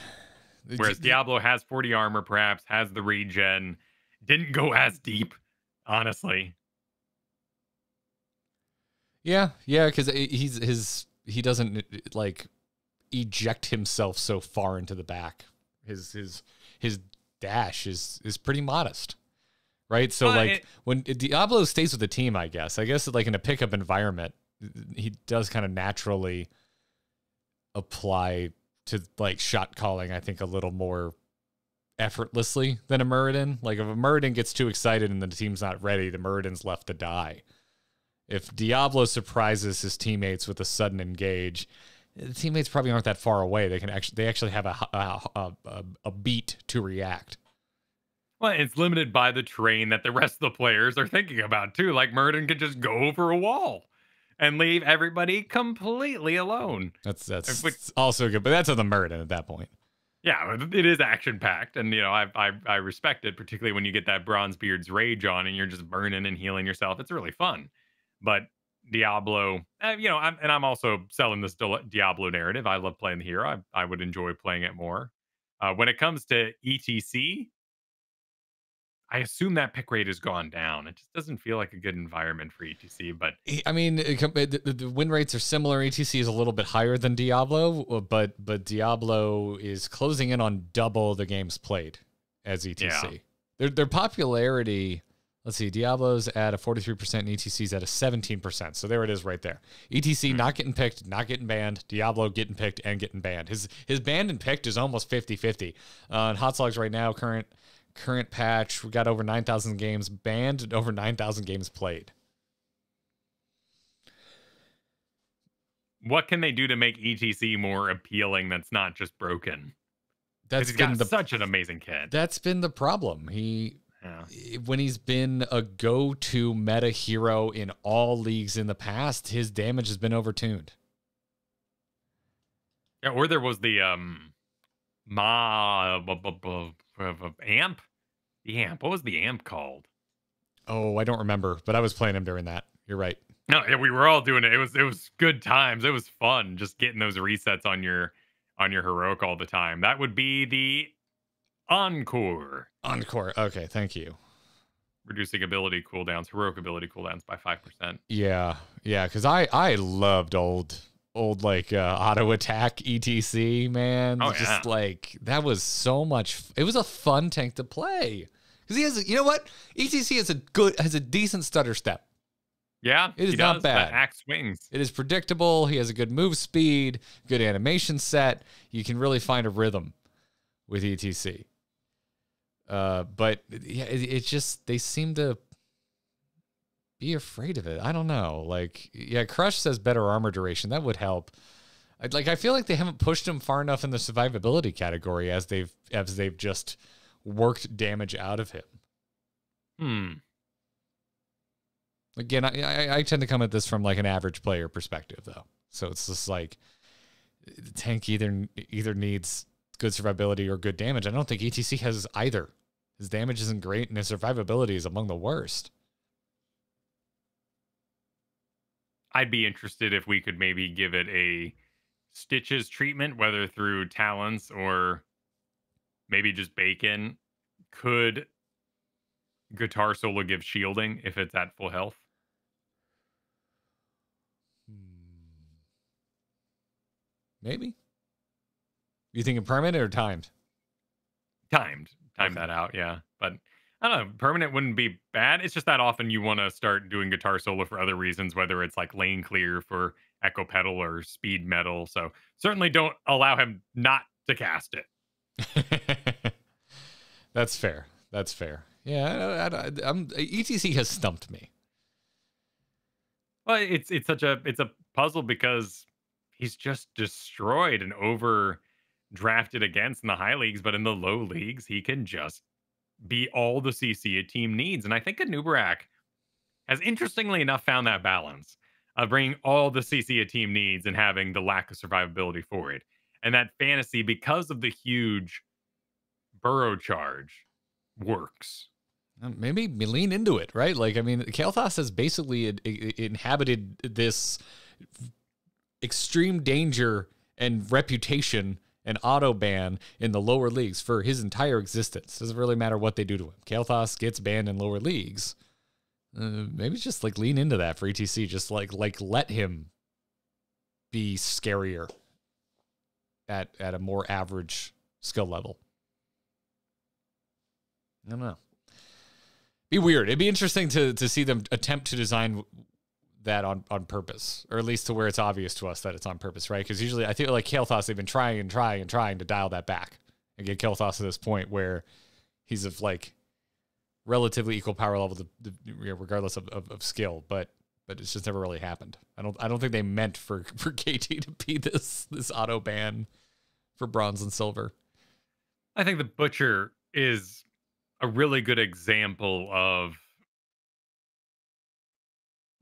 Whereas Diablo has forty armor, perhaps, has the regen, didn't go as deep, honestly. Yeah, yeah, because he's his he doesn't like eject himself so far into the back. His his his dash is is pretty modest, right? So uh, like it, when Diablo stays with the team, I guess I guess like in a pickup environment, he does kind of naturally apply to like shot calling, I think, a little more effortlessly than a Muradin. Like if a Muradin gets too excited and the team's not ready, the Muradin's left to die. If Diablo surprises his teammates with a sudden engage, the teammates probably aren't that far away. They can actually they actually have a a, a, a beat to react. Well, it's limited by the terrain that the rest of the players are thinking about too. Like Muradin could just go over a wall and leave everybody completely alone. That's that's like, also good, but that's on the Muradin at that point. Yeah, it is action packed, and you know I, I I respect it, particularly when you get that Bronzebeard's Rage on and you're just burning and healing yourself. It's really fun. But Diablo, you know, I'm, and I'm also selling this Diablo narrative. I love playing the hero. I, I would enjoy playing it more. Uh, when it comes to E T C, I assume that pick rate has gone down. It just doesn't feel like a good environment for E T C. But I mean, the, the win rates are similar. E T C is a little bit higher than Diablo, but but Diablo is closing in on double the games played as E T C. Yeah. Their their popularity. Let's see, Diablo's at a forty-three percent and E T C's at a seventeen percent. So there it is right there. E T C hmm. not getting picked, not getting banned. Diablo getting picked and getting banned. His his banned and picked is almost fifty fifty. Uh, and Hot Slogs right now, current current patch, we got over nine thousand games banned and over nine thousand games played. What can they do to make E T C more appealing that's not just broken? That's he's got the, such an amazing kid. That's been the problem. He... Yeah. When he's been a go-to meta hero in all leagues in the past, his damage has been overtuned. Yeah, or there was the um, ma b b b b amp, the amp. What was the amp called? Oh, I don't remember, but I was playing him during that. You're right. No, we were all doing it. It was it was good times. It was fun just getting those resets on your on your heroic all the time. That would be the Encore. Encore. Okay, thank you. Reducing ability cooldowns, heroic ability cooldowns by five percent. Yeah, yeah. Because I I loved old old like uh, auto attack E T C, man. Oh, just yeah. Like that was so much. F it was a fun tank to play because he has. You know what? E T C has a good has a decent stutter step. Yeah, it is not does, bad. Axe swings. It is predictable. He has a good move speed, good animation set. You can really find a rhythm with E T C. Uh, but yeah, it, it just, they seem to be afraid of it. I don't know. Like, yeah, Crush says better armor duration. That would help. I'd, like, I feel like they haven't pushed him far enough in the survivability category as they've, as they've just worked damage out of him. Hmm. Again, I, I, I tend to come at this from like an average player perspective though. So it's just like the tank either, either needs good survivability or good damage. I don't think E T C has either. His damage isn't great, and his survivability is among the worst. I'd be interested if we could maybe give it a Stitches treatment, whether through talents or maybe just Bacon. Could Guitar Solo give shielding if it's at full health? Maybe. You think it permanent or timed? Timed. Time okay. that out, yeah. But I don't know. Permanent wouldn't be bad. It's just that often you want to start doing Guitar Solo for other reasons, whether it's like lane clear for Echo Pedal or Speed Metal. So certainly don't allow him not to cast it. That's fair. That's fair. Yeah, I, I, I'm, E T C has stumped me. Well, it's it's such a it's a puzzle because he's just destroyed and over. Drafted against in the high leagues, but in the low leagues, he can just be all the C C a team needs. And I think Anubarak has, interestingly enough, found that balance of bringing all the C C a team needs and having the lack of survivability for it. And that fantasy, because of the huge burrow charge, works. Maybe lean into it, right? Like, I mean, Kael'thas has basically inhabited this extreme danger and reputation an auto ban in the lower leagues for his entire existence. Doesn't really matter what they do to him. Kael'thas gets banned in lower leagues. Uh, maybe just like lean into that for E T C. Just like like let him be scarier at at a more average skill level. I don't know. Be weird. It'd be interesting to to see them attempt to design that on, on purpose, or at least to where it's obvious to us that it's on purpose, right? Because usually I think like Kael'thas, they've been trying and trying and trying to dial that back and get Kael'thas to this point where he's of like relatively equal power level to, to, regardless of, of, of skill, but but it's just never really happened. I don't I don't think they meant for, for K T to be this this auto ban for bronze and silver. I think the Butcher is a really good example of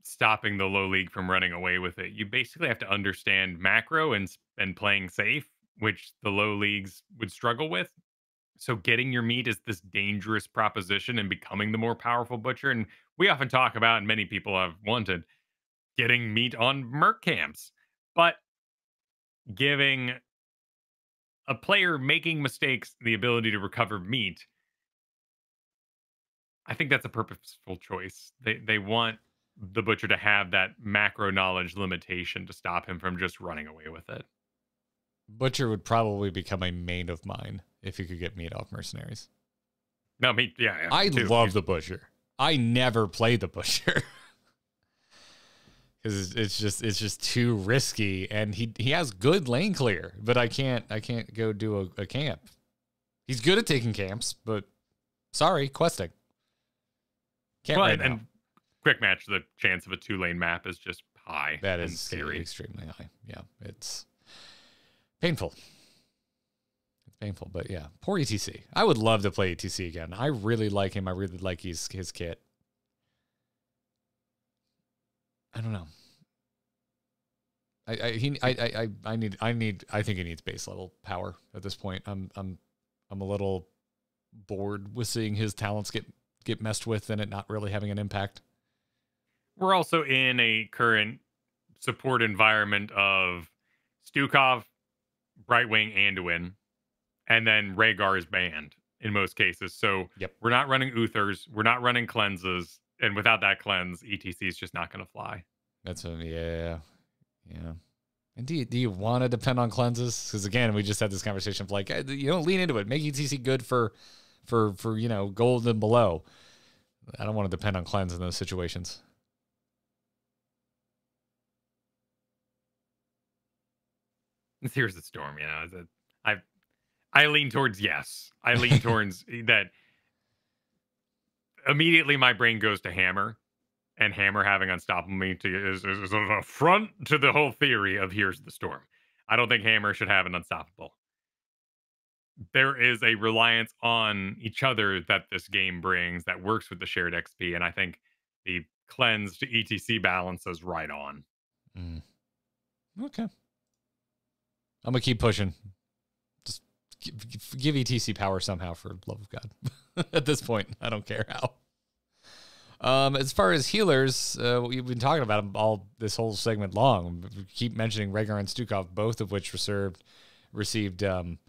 stopping the low league from running away with it. You basically have to understand macro and and playing safe, which the low leagues would struggle with. So getting your meat is this dangerous proposition and becoming the more powerful Butcher. And we often talk about, and many people have wanted, getting meat on merc camps. But giving a player making mistakes the ability to recover meat, I think that's a purposeful choice. They, they want the Butcher to have that macro knowledge limitation to stop him from just running away with it. Butcher would probably become a main of mine if you could get meat off mercenaries. No, me, yeah. yeah I too. love the Butcher. I never played the Butcher because it's just it's just too risky, and he he has good lane clear, but I can't I can't go do a, a camp. He's good at taking camps, but sorry, questing. Can't well, right and, now. and quick match. The chance of a two lane map is just high. That is scary, extremely high. Yeah, it's painful. Painful, but yeah, poor E T C. I would love to play E T C again. I really like him. I really like his his kit. I don't know. I I he I I I need I need I think he needs base level power at this point. I'm I'm I'm a little bored with seeing his talents get get messed with and it not really having an impact. We're also in a current support environment of Stukov, Brightwing, Anduin. And then Rhaegar is banned in most cases. So yep. We're not running Uthers. We're not running cleanses. And without that cleanse, E T C is just not going to fly. That's what, yeah. Yeah. And do you, do you want to depend on cleanses? Because again, we just had this conversation of like, you don't lean into it. Make E T C good for, for, for you know, gold and below. I don't want to depend on cleanse in those situations. Here's the storm, you know. It's a, I've, I lean towards yes. I lean towards that. Immediately, my brain goes to Hammer, and Hammer having unstoppable meat is, is, is an affront to the whole theory of Heroes of the Storm. I don't think Hammer should have an unstoppable. There is a reliance on each other that this game brings that works with the shared X P, and I think the cleanse to E T C balance is right on. Mm. Okay. I'm going to keep pushing. Give, give E T C power somehow, for love of God. At this point, I don't care how. Um, as far as healers, uh, we've been talking about them all this whole segment long. We keep mentioning Rhaegar and Stukov, both of which reserved, received um,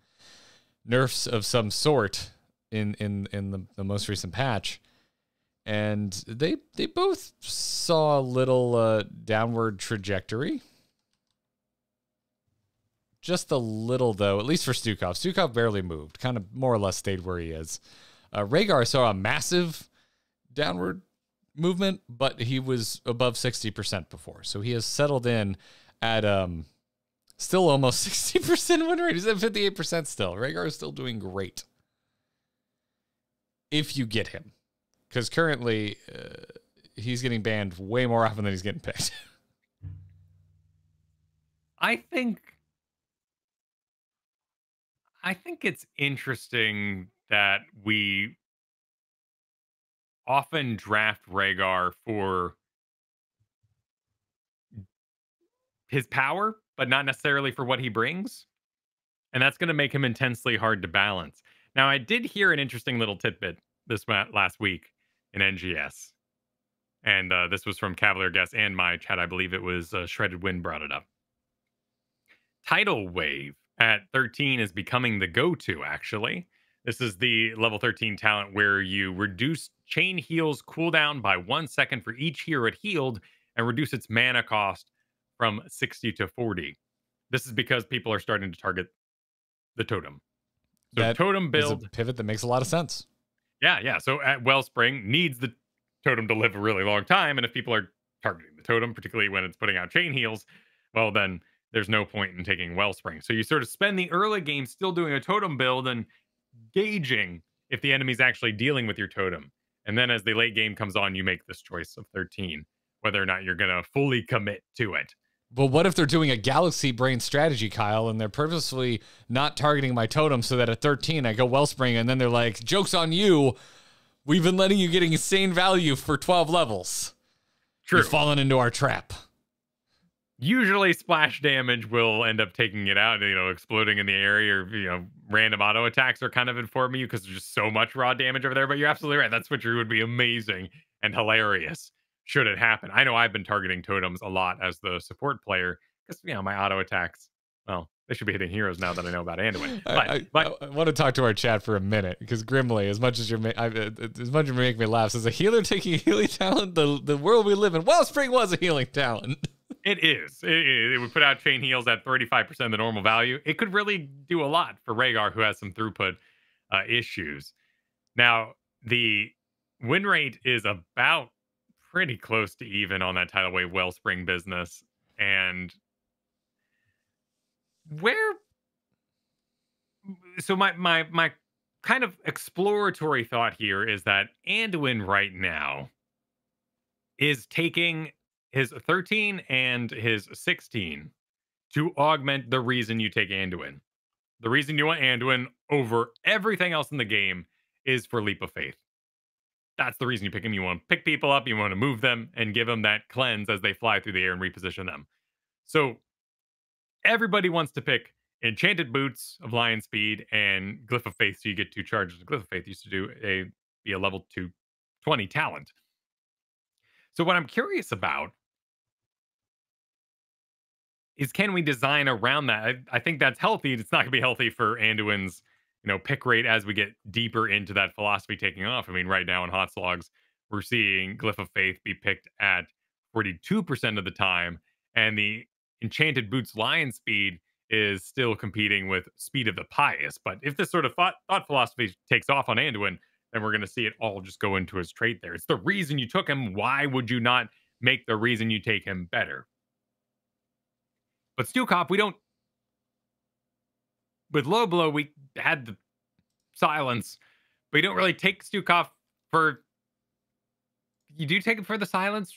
nerfs of some sort in in in the, the most recent patch, and they they both saw a little uh, downward trajectory. Just a little, though, at least for Stukov. Stukov barely moved, kind of more or less stayed where he is. Uh, Rhaegar saw a massive downward movement, but he was above sixty percent before. So he has settled in at um, still almost sixty percent win rate. He's at fifty-eight percent still. Rhaegar is still doing great. If you get him. Because currently, uh, he's getting banned way more often than he's getting picked. I think... I think it's interesting that we often draft Rhaegar for his power, but not necessarily for what he brings. And that's going to make him intensely hard to balance. Now, I did hear an interesting little tidbit this last week in N G S. And uh, this was from Cavalier Guest and my chat. I believe it was uh, Shredded Wind brought it up. Tidal Wave at thirteen is becoming the go-to, actually. This is the level thirteen talent where you reduce chain heals cooldown by one second for each hero it healed and reduce its mana cost from sixty to forty. This is because people are starting to target the totem. So that totem build... is a pivot that makes a lot of sense. Yeah, yeah. So at Wellspring needs the totem to live a really long time, and if people are targeting the the totem, particularly when it's putting out chain heals, well, then there's no point in taking Wellspring. So you sort of spend the early game still doing a totem build and gauging if the enemy's actually dealing with your totem. And then as the late game comes on, you make this choice of thirteen, whether or not you're going to fully commit to it. But what if they're doing a galaxy brain strategy, Kyle, and they're purposely not targeting my totem so that at thirteen I go Wellspring, and then they're like, joke's on you. We've been letting you get insane value for twelve levels. True. You've fallen into our trap. Usually splash damage will end up taking it out, you know, exploding in the area, or, you know, random auto attacks are kind of informing you because there's just so much raw damage over there. But you're absolutely right. That switcheroo would be amazing and hilarious should it happen. I know I've been targeting totems a lot as the support player because, you know, my auto attacks, well, they should be hitting heroes now that I know about Anduin. But, I, I, but, I, I want to talk to our chat for a minute because Grimly, as much as you're I, as much as you make me laugh, says a healer taking a healing talent. The the world we live in, Wellspring was a healing talent. It is. It, it, it would put out chain heals at thirty-five percent of the normal value. It could really do a lot for Rhaegar, who has some throughput uh, issues. Now, the win rate is about pretty close to even on that tidal wave Wellspring business. And where... So my, my, my kind of exploratory thought here is that Anduin right now is taking his thirteen and his sixteen to augment the reason you take Anduin. The reason you want Anduin over everything else in the game is for Leap of Faith. That's the reason you pick him. You want to pick people up, you want to move them, and give them that cleanse as they fly through the air and reposition them. So everybody wants to pick Enchanted Boots of Lion Speed and Glyph of Faith, so you get two charges. Glyph of Faith used to do a, be a level two twenty talent. So what I'm curious about is, can we design around that? I, I think that's healthy. It's not going to be healthy for Anduin's, you know, pick rate as we get deeper into that philosophy taking off. I mean, right now in Hot Slogs, we're seeing Glyph of Faith be picked at forty-two percent of the time, and the Enchanted Boots Lion Speed is still competing with Speed of the Pious. But if this sort of thought, thought philosophy takes off on Anduin, then we're going to see it all just go into his trait there. It's the reason you took him. Why would you not make the reason you take him better? But Stukov, we don't... With Low Blow, we had the silence, but you don't really take Stukov for... You do take him for the silence?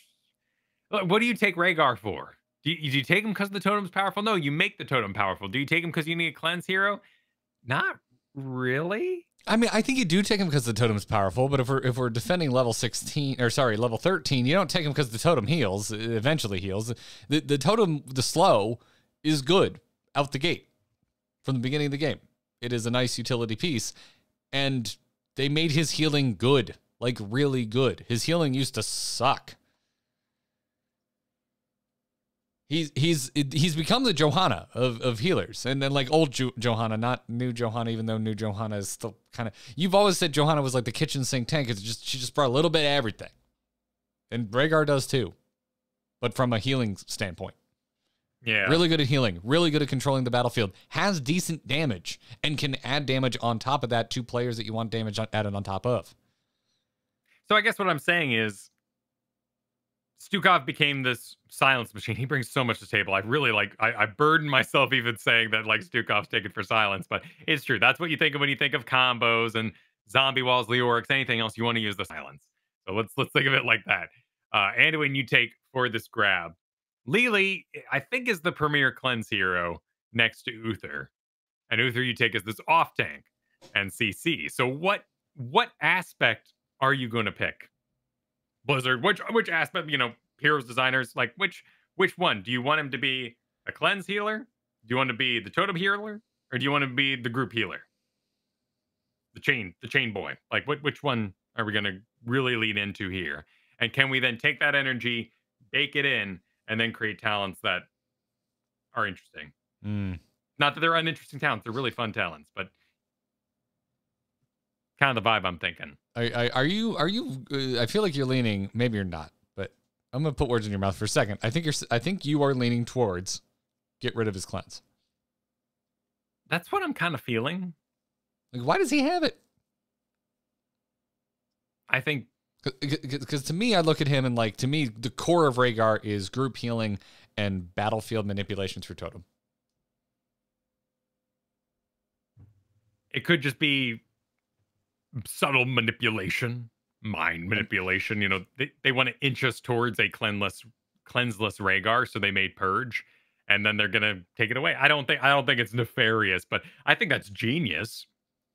What do you take Rhaegar for? Do you, do you take him because the totem's powerful? No, you make the totem powerful. Do you take him because you need a cleanse hero? Not really. I mean, I think you do take him because the totem's powerful, but if we're if we're defending level sixteen, or sorry, level thirteen, you don't take him because the totem heals. It eventually heals. The the totem, the slow, is good out the gate from the beginning of the game. It is a nice utility piece, and they made his healing good, like really good. His healing used to suck. He's he's he's become the Johanna of, of healers, and then like old jo Johanna, not new Johanna, even though new Johanna is still kind of... You've always said Johanna was like the kitchen sink tank. It's just she just brought a little bit of everything, and Rhaegar does too, but from a healing standpoint, yeah, really good at healing, really good at controlling the battlefield, has decent damage, and can add damage on top of that to players that you want damage added on top of. So I guess what I'm saying is, Stukov became this silence machine. He brings so much to the table. I really like, I, I burden myself even saying that like Stukov's taken for silence, but it's true. That's what you think of when you think of combos and zombie walls, Leorics, anything else. You want to use the silence. So let's let's think of it like that. Uh, Anduin, you take for this grab. Lili, I think, is the premier cleanse hero next to Uther. And Uther, you take as this off tank and C C. So what what aspect are you going to pick? Blizzard, which which aspect, you know, heroes designers, like which which one? Do you want him to be a cleanse healer? Do you want to be the totem healer? Or do you want to be the group healer? The chain, the chain boy. Like what which one are we gonna really lean into here? And can we then take that energy, bake it in, and then create talents that are interesting? Mm. Not that they're uninteresting talents, they're really fun talents, but kind of the vibe I'm thinking. Are, are you, are you, uh, I feel like you're leaning, maybe you're not, but I'm going to put words in your mouth for a second. I think you're, I think you are leaning towards get rid of his cleanse. That's what I'm kind of feeling. Like, why does he have it? I think Because to me, I look at him and, like, to me, the core of Rhaegar is group healing and battlefield manipulation through totem. It could just be subtle manipulation, mind manipulation. You know, they, they want to inch us towards a cleanless, cleanseless Rhaegar, so they made Purge, and then they're gonna take it away. I don't think I don't think it's nefarious, but I think that's genius.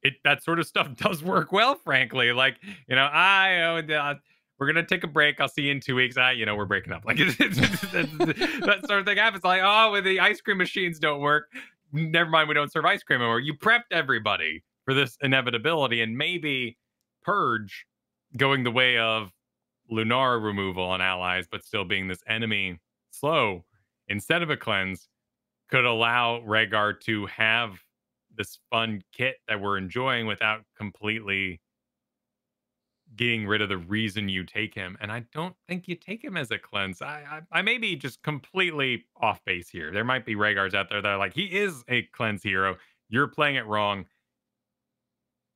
It, that sort of stuff does work well, frankly. Like, you know, I, uh, we're going to take a break. I'll see you in two weeks. I, you know, we're breaking up. Like, it's, it's, it's, it's, that sort of thing happens. Like, oh, well, the ice cream machines don't work. Never mind, we don't serve ice cream anymore. You prepped everybody for this inevitability, and maybe Purge going the way of Lunara removal on allies, but still being this enemy slow instead of a cleanse, could allow Rhaegar to have this fun kit that we're enjoying without completely getting rid of the reason you take him. And I don't think you take him as a cleanse. I, I, I may be just completely off base here. There might be Rhaegars out there that are like, he is a cleanse hero. You're playing it wrong.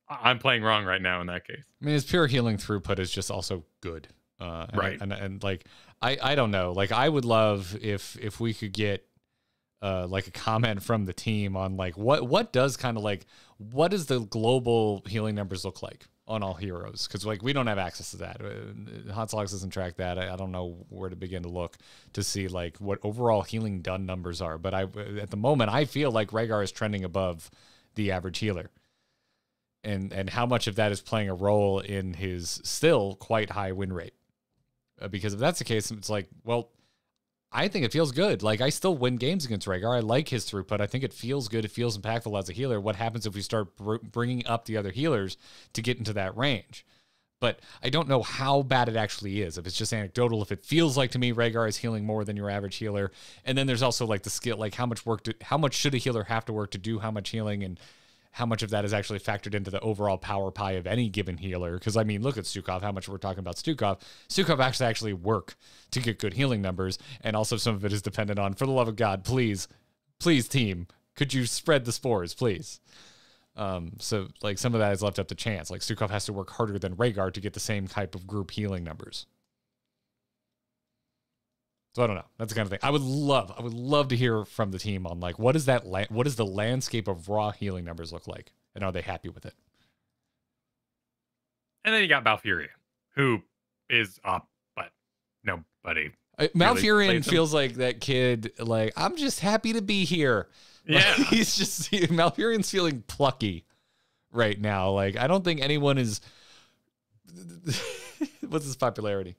I'm playing wrong right now in that case. I mean, his pure healing throughput is just also good. Uh, and, right. And, and, and like, I, I don't know. Like, I would love if, if we could get, Uh, like a comment from the team on like what what does kind of like what does the global healing numbers look like on all heroes, because like we don't have access to that. uh, Hot Slogs doesn't track that. I, I don't know where to begin to look to see like what overall healing done numbers are, but I at the moment I feel like Rhaegar is trending above the average healer, and and how much of that is playing a role in his still quite high win rate, uh, because if that's the case, it's like, well, I think it feels good. Like, I still win games against Rhaegar. I like his throughput. I think it feels good. It feels impactful as a healer. What happens if we start br bringing up the other healers to get into that range? But I don't know how bad it actually is. If it's just anecdotal, if it feels like to me Rhaegar is healing more than your average healer. And then there's also like the skill, like how much work, to, how much should a healer have to work to do how much healing, and how much of that is actually factored into the overall power pie of any given healer. Because, I mean, look at Stukov, how much we're talking about Stukov. Stukov actually actually work to get good healing numbers, and also some of it is dependent on, for the love of God, please, please, team, could you spread the spores, please? Um, so, like, some of that is left up to chance. Like, Stukov has to work harder than Rhaegar to get the same type of group healing numbers. So I don't know. That's the kind of thing I would love. I would love to hear from the team on like, what is that? What does the landscape of raw healing numbers look like? And are they happy with it? And then you got Malfurion, who is up, but nobody. Uh, Malfurion really feels like that kid. Like, I'm just happy to be here. Yeah, like, he's just he, Malfurion's feeling plucky right now. Like, I don't think anyone is. What's his popularity?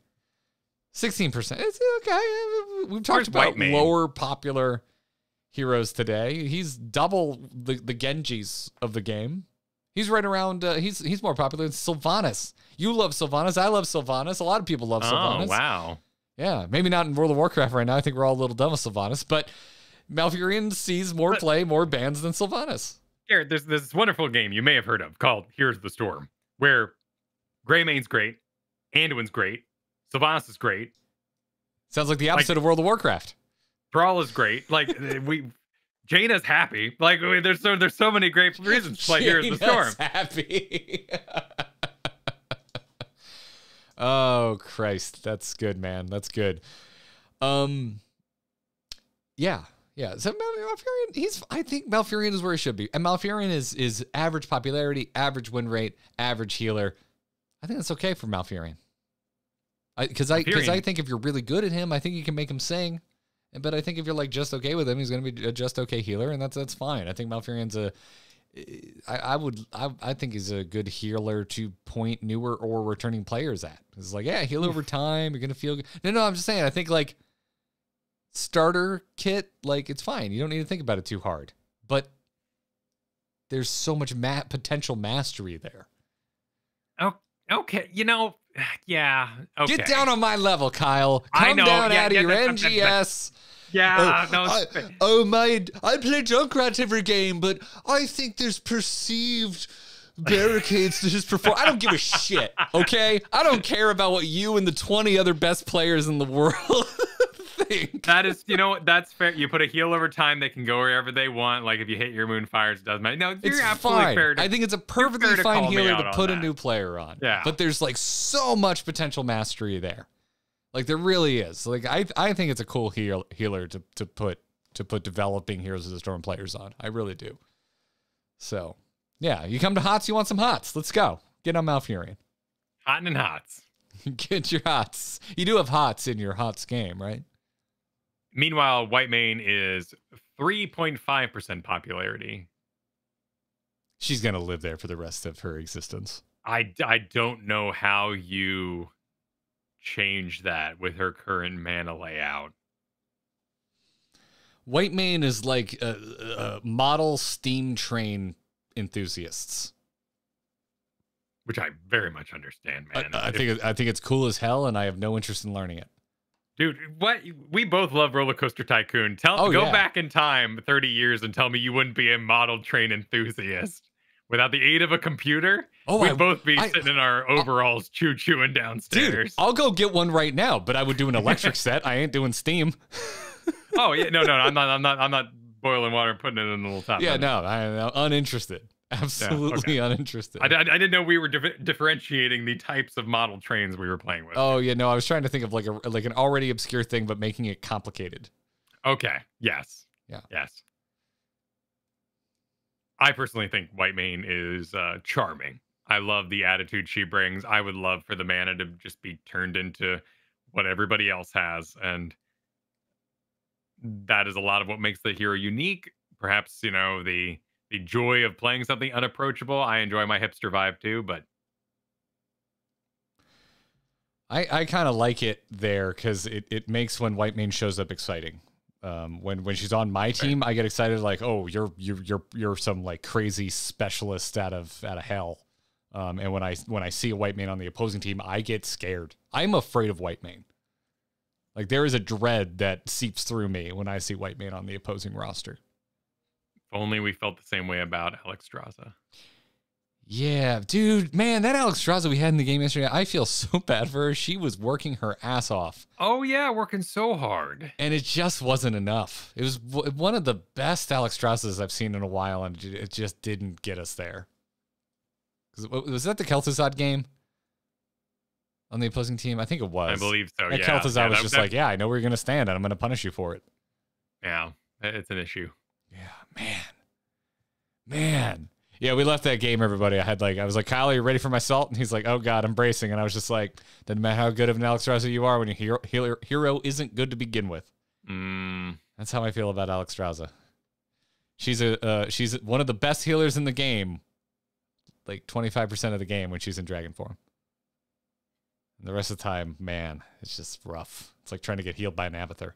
sixteen percent. It's okay. We've talked Where's about lower popular heroes today. He's double the, the Genjis of the game. He's right around, uh, he's he's more popular than Sylvanas. You love Sylvanas. I love Sylvanas. A lot of people love oh, Sylvanas. Oh, wow. Yeah, maybe not in World of Warcraft right now. I think we're all a little dumb with Sylvanas, but Malfurion sees more but, play, more bans than Sylvanas. Garrett, there's this wonderful game you may have heard of called Heroes of the Storm, where Greymane's great, Anduin's great, Sylvanas is great. Sounds like the opposite like, of World of Warcraft. Brawl is great. Like we, Jaina's happy. Like we, there's so there's so many great reasons to play Heroes of the Storm. Happy. Oh Christ, that's good, man. That's good. Um, yeah, yeah. So Malfurion, he's. I think Malfurion is where he should be, and Malfurion is is average popularity, average win rate, average healer. I think that's okay for Malfurion. Because I, because I, I think if you're really good at him, I think you can make him sing. But I think if you're like just okay with him, he's going to be a just okay healer, and that's that's fine. I think Malfurion's a, I, I would, I, I think he's a good healer to point newer or returning players at. It's like, yeah, heal over time. You're going to feel good. No, no, I'm just saying. I think like starter kit, like it's fine. You don't need to think about it too hard. But there's so much ma potential mastery there. Oh, okay, you know. Yeah. Okay. Get down on my level, Kyle. Come I know. down yeah, out yeah, of your that's, N G S. That's, yeah. Oh, no. I, oh my! I play Junkrat every game, but I think there's perceived barricades to his performance. I don't give a shit. Okay, I don't care about what you and the twenty other best players in the world think. That is, you know what, that's fair. You put a heal over time, they can go wherever they want. Like if you hit your moonfires, it doesn't matter. No, you're it's absolutely fine. fair to, I think it's a perfectly fine healer to put that. a new player on. Yeah. But there's like so much potential mastery there. Like there really is. Like I I think it's a cool heal, healer to to put to put developing Heroes of the Storm players on. I really do. So yeah, you come to HOTS, you want some HOTS. Let's go. Get on Malfurion. Hotting and HOTS. Get your HOTS. You do have HOTS in your HOTS game, right? Meanwhile, White Mane is three point five percent popularity. She's going to live there for the rest of her existence. I, I don't know how you change that with her current mana layout. White Mane is like a, a model steam train enthusiasts. Which I very much understand, man. I, I think I think it's cool as hell, and I have no interest in learning it. Dude, what we both love Roller Coaster Tycoon. Tell oh, go yeah. back in time thirty years and tell me you wouldn't be a model train enthusiast without the aid of a computer. Oh, we'd I, both be I, sitting in our overalls, choo chooing downstairs. Dude, I'll go get one right now, but I would do an electric set. I ain't doing steam. Oh yeah, no, no, I'm not, I'm not, I'm not boiling water and putting it in the little top. Yeah, I'm no, I'm uninterested. Absolutely yeah, okay. uninterested. I, I, I didn't know we were dif differentiating the types of model trains we were playing with. Oh yeah, no, I was trying to think of like a like an already obscure thing, but making it complicated. Okay. Yes. Yeah. Yes. I personally think White Mane is uh, charming. I love the attitude she brings. I would love for the mana to just be turned into what everybody else has, and that is a lot of what makes the hero unique. Perhaps you know the. The joy of playing something unapproachable. I enjoy my hipster vibe too, but I I kind of like it there because it it makes when White Mane shows up exciting. Um, when when she's on my team, I get excited like, oh, you're you're you're you're some like crazy specialist out of out of hell. Um, and when I when I see a White Mane on the opposing team, I get scared. I'm afraid of White Mane. Like there is a dread that seeps through me when I see White Mane on the opposing roster. If only we felt the same way about Alex Straza. Yeah, dude, man, that Alex Straza we had in the game yesterday, I feel so bad for her. She was working her ass off. Oh, yeah, working so hard. And it just wasn't enough. It was one of the best Alex Strazas I've seen in a while, and it just didn't get us there. Was that the Kel'Thuzad game on the opposing team? I think it was. I believe so, and yeah. Kel'Thuzad yeah, was just like, yeah, I know where you're going to stand, and I'm going to punish you for it. Yeah, it's an issue. Yeah, man. Man. Yeah, we left that game, everybody. I had like, I was like, Kyle, are you ready for my salt? And he's like, oh, God, I'm bracing. And I was just like, doesn't matter how good of an Alex Straza you are when your hero, hero, hero isn't good to begin with. Mm. That's how I feel about Alex Straza. She's, a, uh, she's one of the best healers in the game, like twenty-five percent of the game when she's in dragon form. And the rest of the time, man, it's just rough. It's like trying to get healed by an Abathur.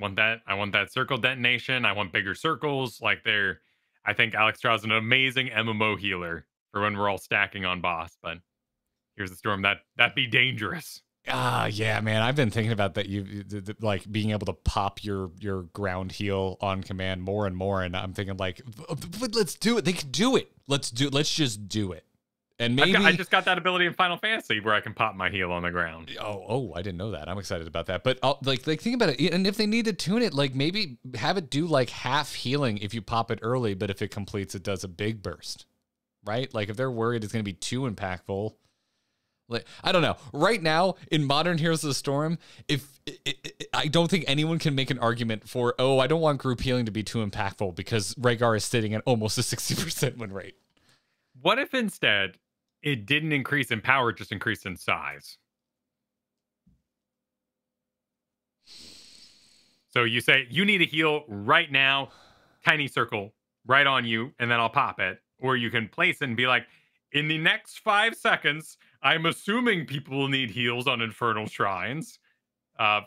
Want that? I want that circle detonation. I want bigger circles. Like they're, I think Alex Straza is an amazing M M O healer for when we're all stacking on boss. But here's the storm that that'd be dangerous. Ah, yeah, man. I've been thinking about that. You like being able to pop your your ground heal on command more and more, and I'm thinking like, but let's do it. They can do it. Let's do. Let's just do it. And maybe got, I just got that ability in Final Fantasy where I can pop my heel on the ground. Oh, oh, I didn't know that. I'm excited about that. But I'll, like, like, think about it. And if they need to tune it, like maybe have it do like half healing if you pop it early. But if it completes, it does a big burst, right? Like if they're worried it's going to be too impactful. Like I don't know. Right now in modern Heroes of the Storm, if it, it, I don't think anyone can make an argument for, oh, I don't want group healing to be too impactful because Rhaegar is sitting at almost a sixty percent win rate. What if instead it didn't increase in power, it just increased in size? So you say, you need a heal right now, tiny circle right on you, and then I'll pop it. Or you can place it and be like, in the next five seconds, I'm assuming people will need heals on Infernal Shrines. Uh,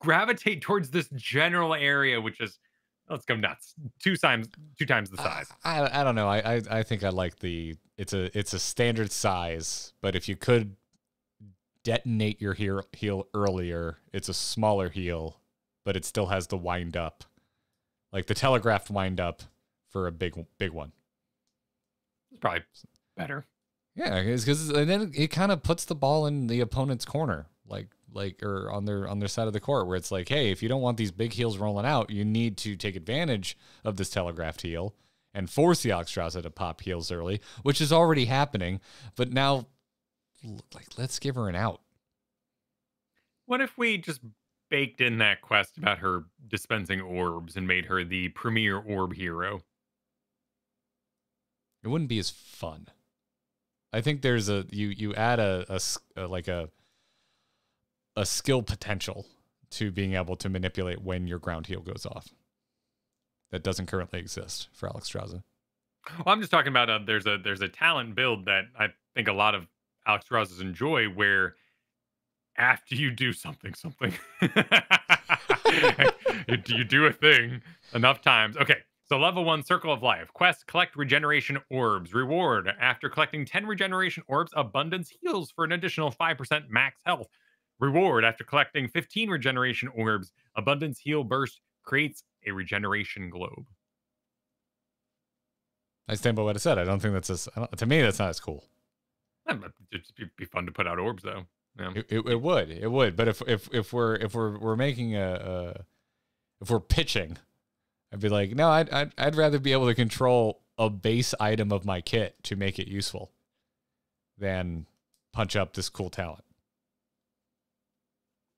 gravitate towards this general area, which is... Let's go nuts. Two times, two times the size. I, I, I don't know. I, I, I think I like the. It's a, it's a standard size. But if you could detonate your heal, heal earlier, it's a smaller heal, but it still has the wind up, like the telegraphed wind up for a big, big one. It's probably better. Yeah, because and then it kind of puts the ball in the opponent's corner. Like like, or on their on their side of the court, where it's like, hey, if you don't want these big heels rolling out, you need to take advantage of this telegraphed heel and force the Oxtrasa to pop heels early, which is already happening. But now, like, let's give her an out. What if we just baked in that quest about her dispensing orbs and made her the premier orb hero? It wouldn't be as fun. I think there's a you you add a, a, a like a a skill potential to being able to manipulate when your ground heel goes off. That doesn't currently exist for Oxtrasa. Well, I'm just talking about uh, there's a there's a talent build that I think a lot of Oxtrasas enjoy, where after you do something, something, you do a thing enough times. Okay. So level one, Circle of Life. Quest, collect regeneration orbs. Reward, after collecting ten regeneration orbs, abundance heals for an additional five percent max health. Reward, after collecting fifteen regeneration orbs, abundance heal burst creates a regeneration globe. I stand by what I said. I don't think that's as, I don't, to me, that's not as cool. It'd be fun to put out orbs, though. Yeah. It, it, it would, it would. But if, if, if we're, if we're, we're making a, a if we're pitching, I'd be like, no, I'd, I'd, I'd rather be able to control a base item of my kit to make it useful than punch up this cool talent.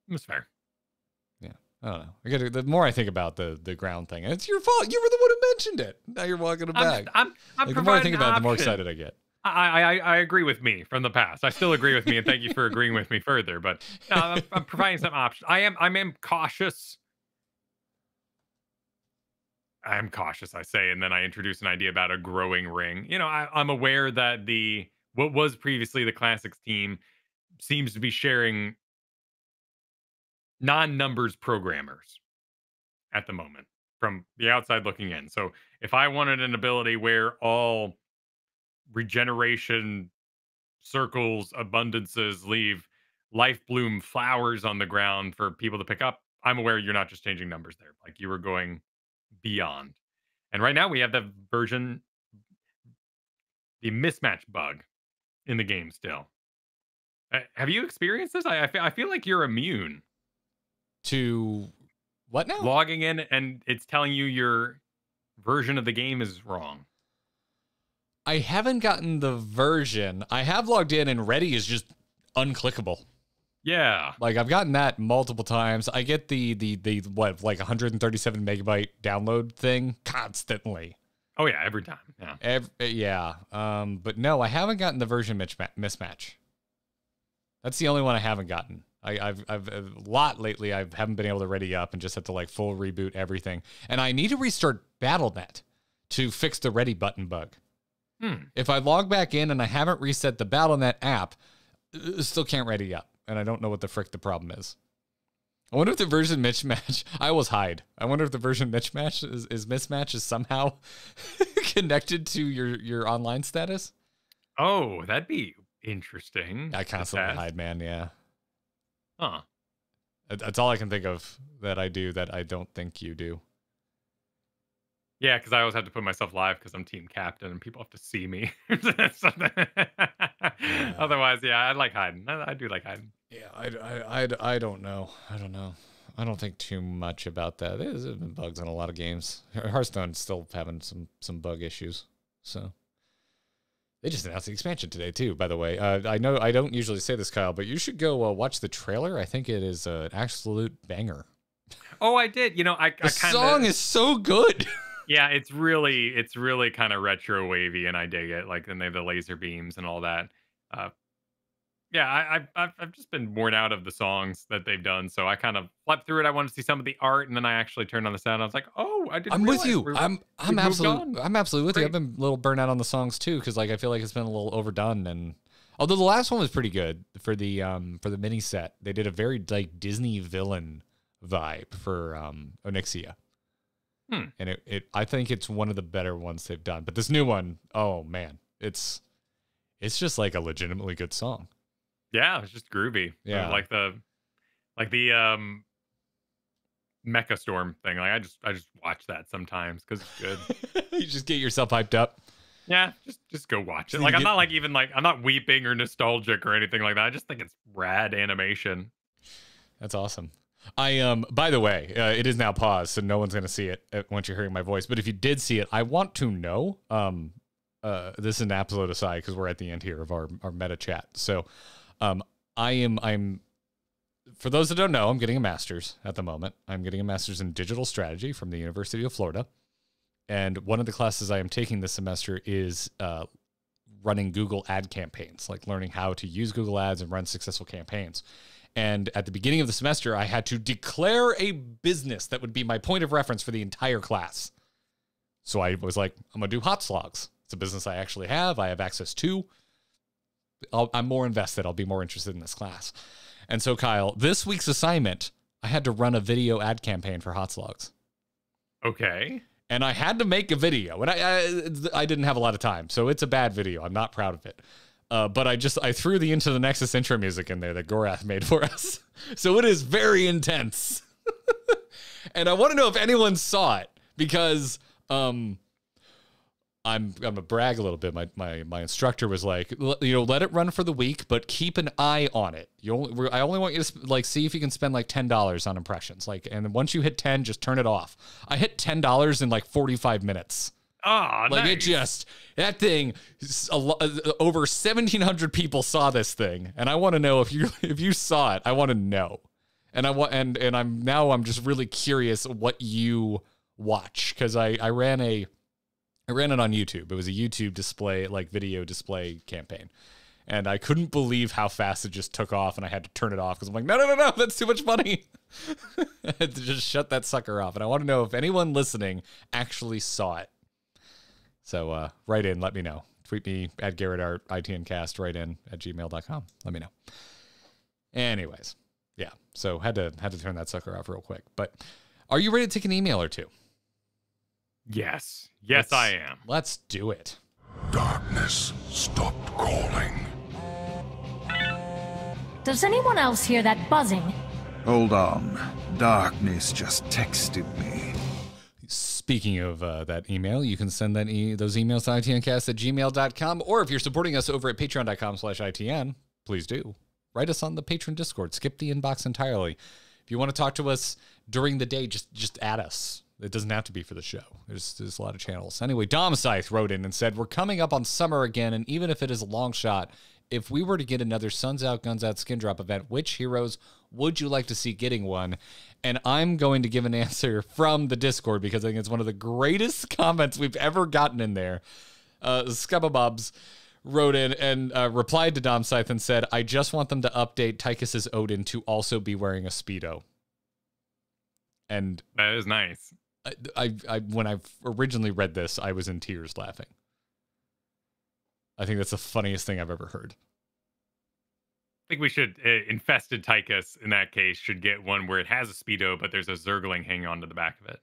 That's fair. Yeah, I don't know. I gotta, the more I think about the the ground thing, and it's your fault. You were the one who mentioned it. Now you're walking it back. I'm, I'm, I'm like, the more I think about it, the more excited I get. I, I, I agree with me from the past. I still agree with me, and thank you for agreeing with me further. But no, I'm, I'm providing some options. I am I am cautious. I am cautious, I say, and then I introduce an idea about a growing ring. You know, I, I'm aware that the what was previously the Classics team seems to be sharing non-numbers programmers at the moment from the outside looking in. So if I wanted an ability where all regeneration circles, abundances leave life bloom flowers on the ground for people to pick up, I'm aware you're not just changing numbers there. Like, you were going beyond. And right now we have the version, the mismatch bug in the game still. Uh, have you experienced this? I, I, feel, I feel like you're immune. To what now? Logging in and it's telling you your version of the game is wrong. I haven't gotten the version. I have logged in and ready is just unclickable. Yeah. Like, I've gotten that multiple times. I get the, the, the what, like one hundred thirty-seven megabyte download thing constantly. Oh, yeah, every time. Yeah. Every, yeah. Um, but no, I haven't gotten the version mismatch. That's the only one I haven't gotten. I, I've, I've a lot lately. I haven't been able to ready up and just have to like full reboot everything. And I need to restart Battle dot net to fix the ready button bug. Hmm. If I log back in and I haven't reset the Battle dot net app, still can't ready up. And I don't know what the frick the problem is. I wonder if the version mismatch, I always hide. I wonder if the version mismatch is, is mismatch is somehow connected to your, your online status. Oh, that'd be interesting. I constantly hide, man. Yeah. Huh. That's all I can think of that I do that I don't think you do. Yeah, because I always have to put myself live because I'm team captain and people have to see me. Yeah. Otherwise, yeah, I like hiding. I, I do like hiding. Yeah, I, I, I, I don't know. I don't know. I don't think too much about that. There's been bugs in a lot of games. Hearthstone's still having some, some bug issues. So they just announced the expansion today, too, by the way. Uh, I know I don't usually say this, Kyle, but you should go uh, watch the trailer. I think it is uh, an absolute banger. Oh, I did. You know, I, I kind of... The song is so good. Yeah, it's really, it's really kind of retro wavy, and I dig it. Like, and they have the laser beams and all that. Uh, yeah, I, I've I've just been worn out of the songs that they've done, so I kind of flipped through it. I wanted to see some of the art, and then I actually turned on the sound. I was like, oh, I didn't. I'm with you. We're, I'm I'm absolutely I'm absolutely with you. I've been a little burnt out on the songs too, because like I feel like it's been a little overdone. And although the last one was pretty good for the um for the mini set, they did a very like Disney villain vibe for um Onyxia. Hmm. And it, it, I think it's one of the better ones they've done. But this new one, oh man, it's, it's just like a legitimately good song. Yeah, it's just groovy. Yeah, like the, like the um, Mecha Storm thing. Like I just, I just watch that sometimes because it's good. You just get yourself hyped up. Yeah, just, just go watch it. Like I'm not like even like I'm not weeping or nostalgic or anything like that. I just think it's rad animation. That's awesome. I um. By the way, uh, it is now paused, so no one's going to see it once you're hearing my voice. But if you did see it, I want to know. Um, uh, this is an absolute aside because we're at the end here of our our meta chat. So, um, I am I'm. For those that don't know, I'm getting a master's at the moment. I'm getting a master's in digital strategy from the University of Florida, and one of the classes I am taking this semester is uh, running Google ad campaigns, like learning how to use Google ads and run successful campaigns. And at the beginning of the semester, I had to declare a business that would be my point of reference for the entire class. So I was like, I'm going to do hot slogs. It's a business I actually have. I have access to. I'll, I'm more invested. I'll be more interested in this class. And so, Kyle, this week's assignment, I had to run a video ad campaign for hot slogs. Okay. And I had to make a video. And I, I, I didn't have a lot of time. So it's a bad video. I'm not proud of it. Uh, but I just, I threw the Into the Nexus intro music in there that Gorath made for us. So it is very intense. And I want to know if anyone saw it because um, I'm, I'm going to brag a little bit. My, my, my instructor was like, you know, let it run for the week, but keep an eye on it. You only, I only want you to like, see if you can spend like ten dollars on impressions. Like, and once you hit ten, just turn it off. I hit ten dollars in like forty-five minutes. Oh, like nice. It just, that thing, over seventeen hundred people saw this thing. And I want to know if you, if you saw it, I want to know. And I want, and, and I'm now, I'm just really curious what you watch. Cause I, I ran a, I ran it on YouTube. It was a YouTube display, like video display campaign. And I couldn't believe how fast it just took off. And I had to turn it off. Cause I'm like, no, no, no, no, that's too much money. I had to just shut that sucker off. And I want to know if anyone listening actually saw it. So uh, write in, let me know. Tweet me at GarrettArt, ITNcast, write in at gmail dot com. Let me know. Anyways, yeah. So had to had to turn that sucker off real quick. But are you ready to take an email or two? Yes. Yes, let's, I am. Let's do it. Darkness stopped calling. Does anyone else hear that buzzing? Hold on. Darkness just texted me. Speaking of uh, that email, you can send that e those emails to itncast at gmail dot com, or if you're supporting us over at patreon dot com slash I T N, please do. Write us on the Patreon Discord. Skip the inbox entirely. If you want to talk to us during the day, just just add us. It doesn't have to be for the show. There's, there's a lot of channels. Anyway, Dom Scythe wrote in and said, we're coming up on summer again, and even if it is a long shot, if we were to get another Suns Out, Guns Out skin drop event, which heroes would you like to see getting one? And I'm going to give an answer from the Discord because I think it's one of the greatest comments we've ever gotten in there. Uh, Scubbabobs wrote in and uh, replied to Dom Scythe and said, I just want them to update Tychus's Odin to also be wearing a Speedo. And that is nice. I, I, I when I originally read this, I was in tears laughing. I think that's the funniest thing I've ever heard. I think we should, uh, Infested Tychus, in that case, should get one where it has a Speedo, but there's a Zergling hanging on to the back of it.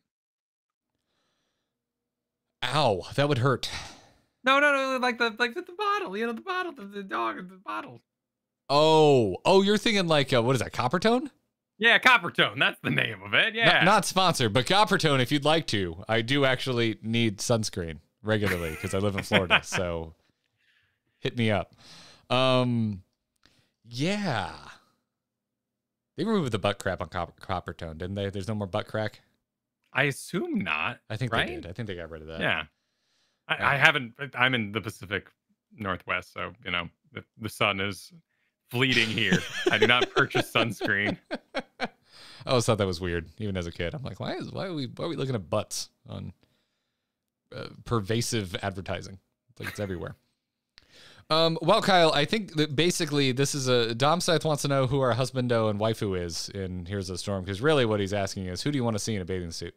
Ow, that would hurt. No, no, no, like the like the, the bottle, you know, the bottle, the, the dog, the bottle. Oh, oh, you're thinking like, uh, what is that, Coppertone? Yeah, Coppertone, that's the name of it, yeah. Not, not sponsored, but Coppertone, if you'd like to. I do actually need sunscreen regularly, because I live in Florida, so... Hit me up. Um, yeah. They removed the butt crap on Copper, Coppertone, didn't they? There's no more butt crack? I assume not. I think right? they did. I think they got rid of that. Yeah. I, uh, I haven't. I'm in the Pacific Northwest, so, you know, the, the sun is fleeting here. I do not purchase sunscreen. I always thought that was weird, even as a kid. I'm like, why, is, why, are, we, why are we looking at butts on uh, pervasive advertising? It's like it's everywhere. Um, well, Kyle, I think that basically this is a Dom Scythe wants to know who our husbando and waifu is in Heroes of the Storm, because really what he's asking is, who do you want to see in a bathing suit?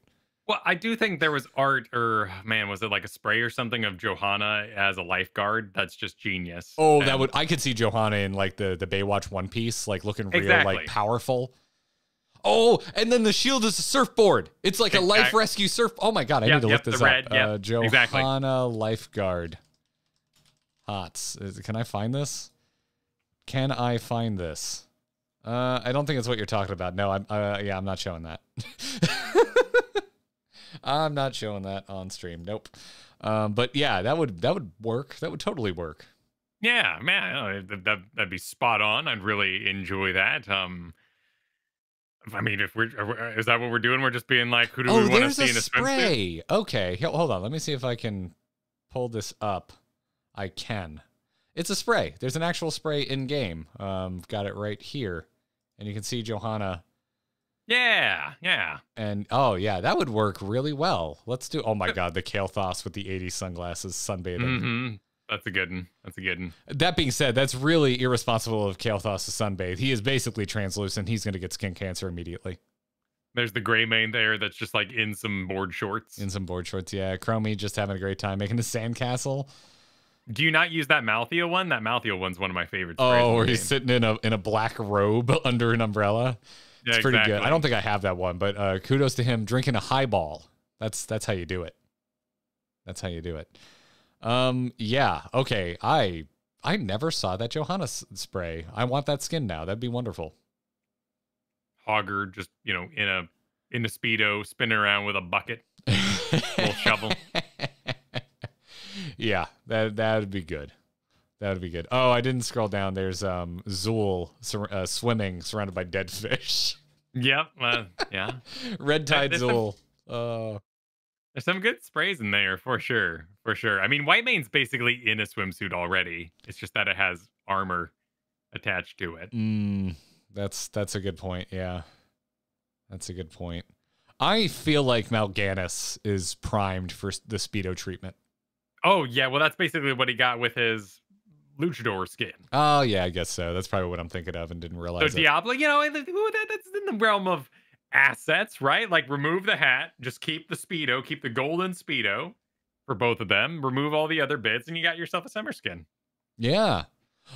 Well, I do think there was art, or man, was it like a spray or something of Johanna as a lifeguard? That's just genius. Oh, and that would I could see Johanna in like the the Baywatch One Piece, like looking real exactly. like powerful. Oh, and then the shield is a surfboard. It's like exactly. a life rescue surf. Oh my god, I yep, need to yep, look this up. Red, yep, uh, Johanna exactly. lifeguard. Hots. Can I find this? Can I find this? Uh, I don't think it's what you're talking about. No, I'm. Uh, yeah, I'm not showing that. I'm not showing that on stream. Nope. Um, but yeah, that would that would work. That would totally work. Yeah, man, that'd, that'd be spot on. I'd really enjoy that. Um, I mean, if we're, is that what we're doing? We're just being like, who do oh, we want to see in a spray? Okay, hold on. Let me see if I can pull this up. I can. It's a spray. There's an actual spray in game. Um, got it right here, and you can see Johanna. Yeah, yeah. And oh yeah, that would work really well. Let's do. Oh my God, the Kael'thas with the eighties sunglasses sunbathing. Mm-hmm. That's a good one. That's a good one. That being said, that's really irresponsible of Kael'thas to sunbathe. He is basically translucent. He's going to get skin cancer immediately. There's the gray mane there that's just like in some board shorts. In some board shorts, yeah. Chromie just having a great time making the sandcastle. Do you not use that Malthea one? That Malthea one's one of my favorites. Oh, where he's sitting in a in a black robe under an umbrella. Yeah, it's pretty exactly. good. I don't think I have that one, but uh, kudos to him drinking a highball. That's that's how you do it. That's how you do it. Um, yeah, okay. I I never saw that Johanna spray. I want that skin now. That'd be wonderful. Hogger just, you know, in a in a speedo, spinning around with a bucket. Little shovel. Yeah, that that'd be good. That would be good. Oh, I didn't scroll down. There's um Zul sur uh, swimming surrounded by dead fish. Yep, uh, yeah. Red Tide uh, Zul. Oh. There's some good sprays in there for sure, for sure. I mean, White Mane's basically in a swimsuit already. It's just that it has armor attached to it. Mm, that's that's a good point. Yeah, that's a good point. I feel like Mal'Ganis is primed for the Speedo treatment. Oh yeah, well that's basically what he got with his luchador skin. Oh yeah, I guess so. That's probably what I'm thinking of and didn't realize. So Diablo, you know, that's in the realm of assets, right? Like remove the hat, just keep the Speedo, keep the golden Speedo for both of them, remove all the other bits, and you got yourself a summer skin. Yeah.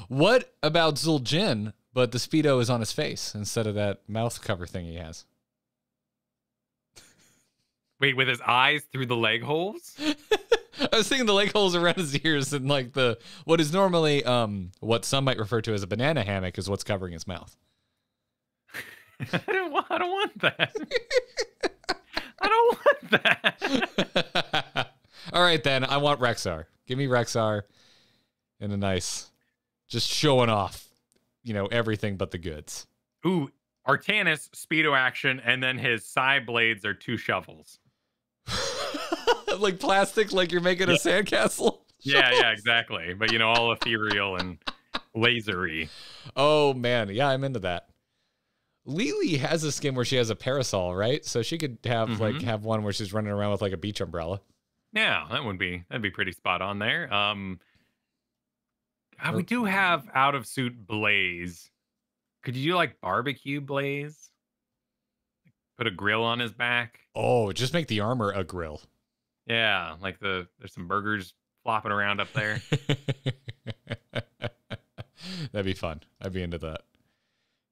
What about Zul'jin, but the Speedo is on his face instead of that mouth cover thing he has? Wait, with his eyes through the leg holes? I was thinking the leg holes around his ears and like the what is normally um what some might refer to as a banana hammock is what's covering his mouth. I don't want, I don't want that. I don't want that. All right, then. I want Rexxar. Give me Rexxar and a nice, just showing off, you know, everything but the goods. Ooh, Artanis, Speedo action, and then his side blades are two shovels. Like plastic, like you're making yeah. a sandcastle? Yeah, yeah, exactly. But, you know, all ethereal and lasery. Oh, man. Yeah, I'm into that. Lily has a skin where she has a parasol, right? So she could have mm-hmm. like have one where she's running around with like a beach umbrella. Yeah, that would be that'd be pretty spot on there. Um, or, we do have out of suit Blaze. Could you do like barbecue Blaze? Put a grill on his back. Oh, just make the armor a grill. Yeah, like the there's some burgers flopping around up there. That'd be fun. I'd be into that.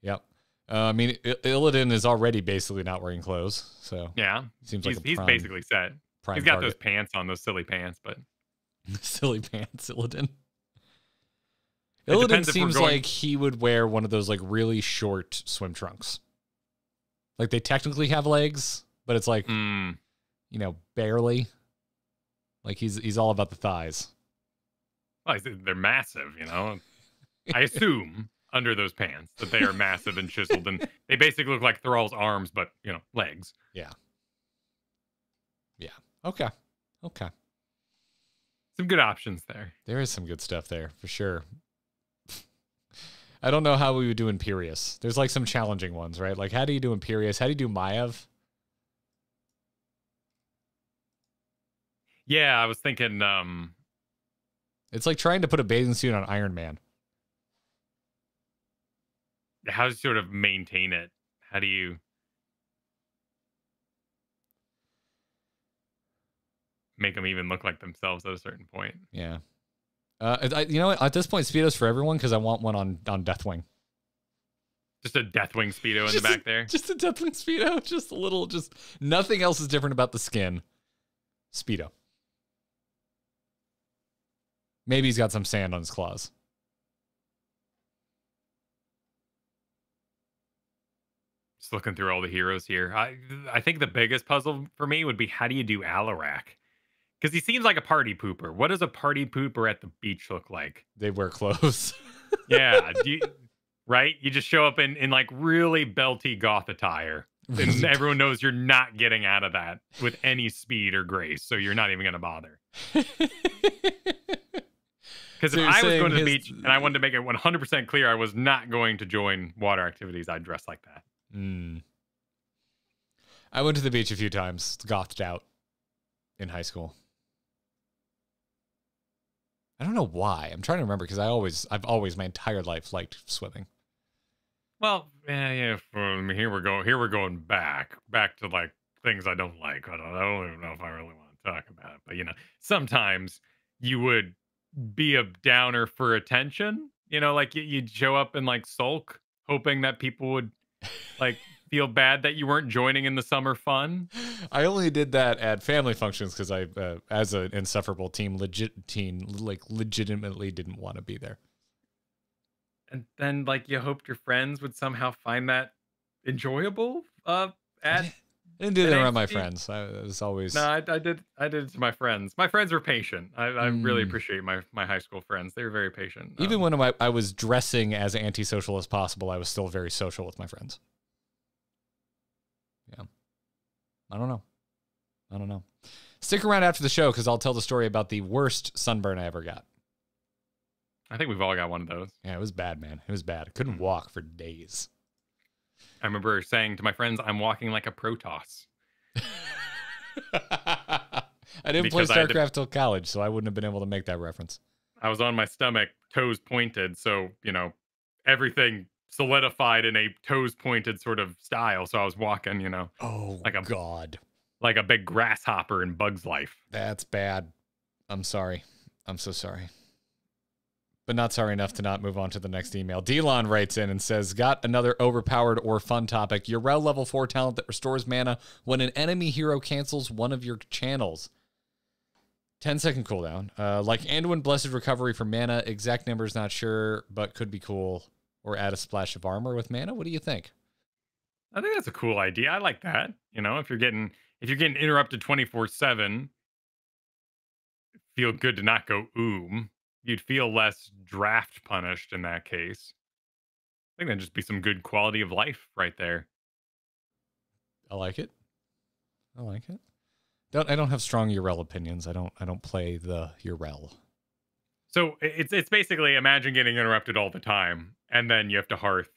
Yep. Uh, I mean, Illidan is already basically not wearing clothes, so yeah, seems he's, like a prime, he's basically set. He's got target. Those pants on, those silly pants, but silly pants, Illidan. It Illidan seems going... like he would wear one of those like really short swim trunks, like they technically have legs, but it's like mm. you know barely. Like he's he's all about the thighs. Well, they're massive, you know. I assume. Under those pants that they are massive and chiseled and they basically look like Thrall's arms, but you know, legs. Yeah. Yeah. Okay. Okay. Some good options there. There is some good stuff there for sure. I don't know how we would do Imperius. There's like some challenging ones, right? Like how do you do Imperius? How do you do Maiev? Yeah, I was thinking, um, it's like trying to put a bathing suit on Iron Man. How do you sort of maintain it? How do you make them even look like themselves at a certain point? Yeah. Uh, I, you know what? At this point, Speedo's for everyone because I want one on, on Deathwing. Just a Deathwing Speedo in just the back a, there? Just a Deathwing Speedo. Just a little, just nothing else is different about the skin. Speedo. Maybe he's got some sand on his claws. Looking through all the heroes here, I I think the biggest puzzle for me would be how do you do Alarak? Because he seems like a party pooper. What does a party pooper at the beach look like? They wear clothes. Yeah. Do you, right? You just show up in, in like really belty goth attire. And everyone knows you're not getting out of that with any speed or grace, so you're not even going to bother. Because so if I was going to the his... beach and I wanted to make it one hundred percent clear I was not going to join water activities, I'd dress like that. Mm. I went to the beach a few times, gothed out in high school. I don't know why. I'm trying to remember because I always, I've always my entire life liked swimming. Well, yeah, yeah. From here we're going. Here we're going back, back to like things I don't like. I don't, I don't even know if I really want to talk about it. But you know, sometimes you would be a downer for attention. You know, like you'd show up and like sulk, hoping that people would like feel bad that you weren't joining in the summer fun. I only did that at family functions because I, uh, as an insufferable teen, legit teen, like legitimately didn't want to be there. And then, like, you hoped your friends would somehow find that enjoyable. Uh, at I didn't do that around my friends. I was always no. I, I did. I did it to my friends. My friends were patient. I, I mm. really appreciate my my high school friends. They were very patient. Even um, when I, I was dressing as antisocial as possible, I was still very social with my friends. Yeah, I don't know. I don't know. Stick around after the show because I'll tell the story about the worst sunburn I ever got. I think we've all got one of those. Yeah, it was bad, man. It was bad. I couldn't walk for days. I remember saying to my friends, I'm walking like a Protoss. I didn't because play StarCraft till college, so I wouldn't have been able to make that reference. I was on my stomach, toes pointed, so, you know, everything solidified in a toes pointed sort of style, so I was walking, you know. Oh, like a, God. Like a big grasshopper in Bug's Life. That's bad. I'm sorry. I'm so sorry. But not sorry enough to not move on to the next email. Delon writes in and says, got another overpowered or fun topic. Urel level four talent that restores mana when an enemy hero cancels one of your channels. ten second cooldown. Uh, like Anduin, Blessed Recovery for mana. Exact numbers not sure, but could be cool. Or add a splash of armor with mana. What do you think? I think that's a cool idea. I like that. You know, if you're getting if you're getting interrupted twenty-four seven, feel good to not go oom. You'd feel less draft punished in that case. I think that'd just be some good quality of life right there. I like it. I like it. Don't I don't have strong Urel opinions. I don't I don't play the Urel. So it's it's basically imagine getting interrupted all the time, and then you have to hearth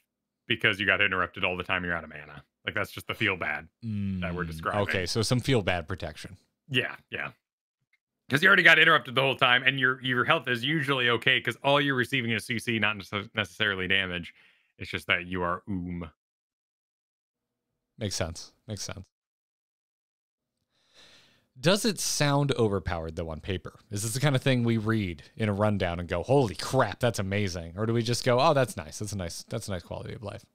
because you got interrupted all the time. You're out of mana. Like that's just the feel bad mm, that we're describing. Okay, so some feel bad protection. Yeah, yeah. Because you already got interrupted the whole time, and your your health is usually okay because all you're receiving is C C, not necessarily damage. It's just that you are oom. Makes sense. Makes sense. Does it sound overpowered, though, on paper? Is this the kind of thing we read in a rundown and go, holy crap, that's amazing? Or do we just go, oh, that's nice. That's a nice, that's a nice quality of life.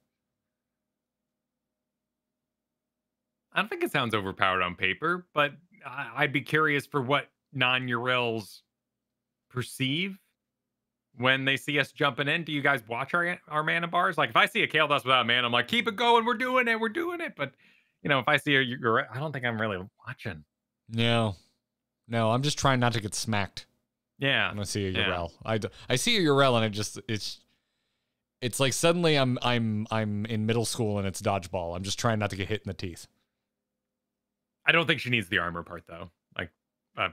I don't think it sounds overpowered on paper, but I'd be curious for what non-Urels perceive when they see us jumping in. Do you guys watch our our mana bars? Like if I see a Kael'thas without mana, I'm like, keep it going, we're doing it, we're doing it. But you know, if I see a Urel, I don't think I'm really watching. No, no, I'm just trying not to get smacked. Yeah, when I see a Urel, yeah. I I see a Urel and I just it's it's like suddenly I'm I'm I'm in middle school and it's dodgeball. I'm just trying not to get hit in the teeth. I don't think she needs the armor part though. Like. Uh,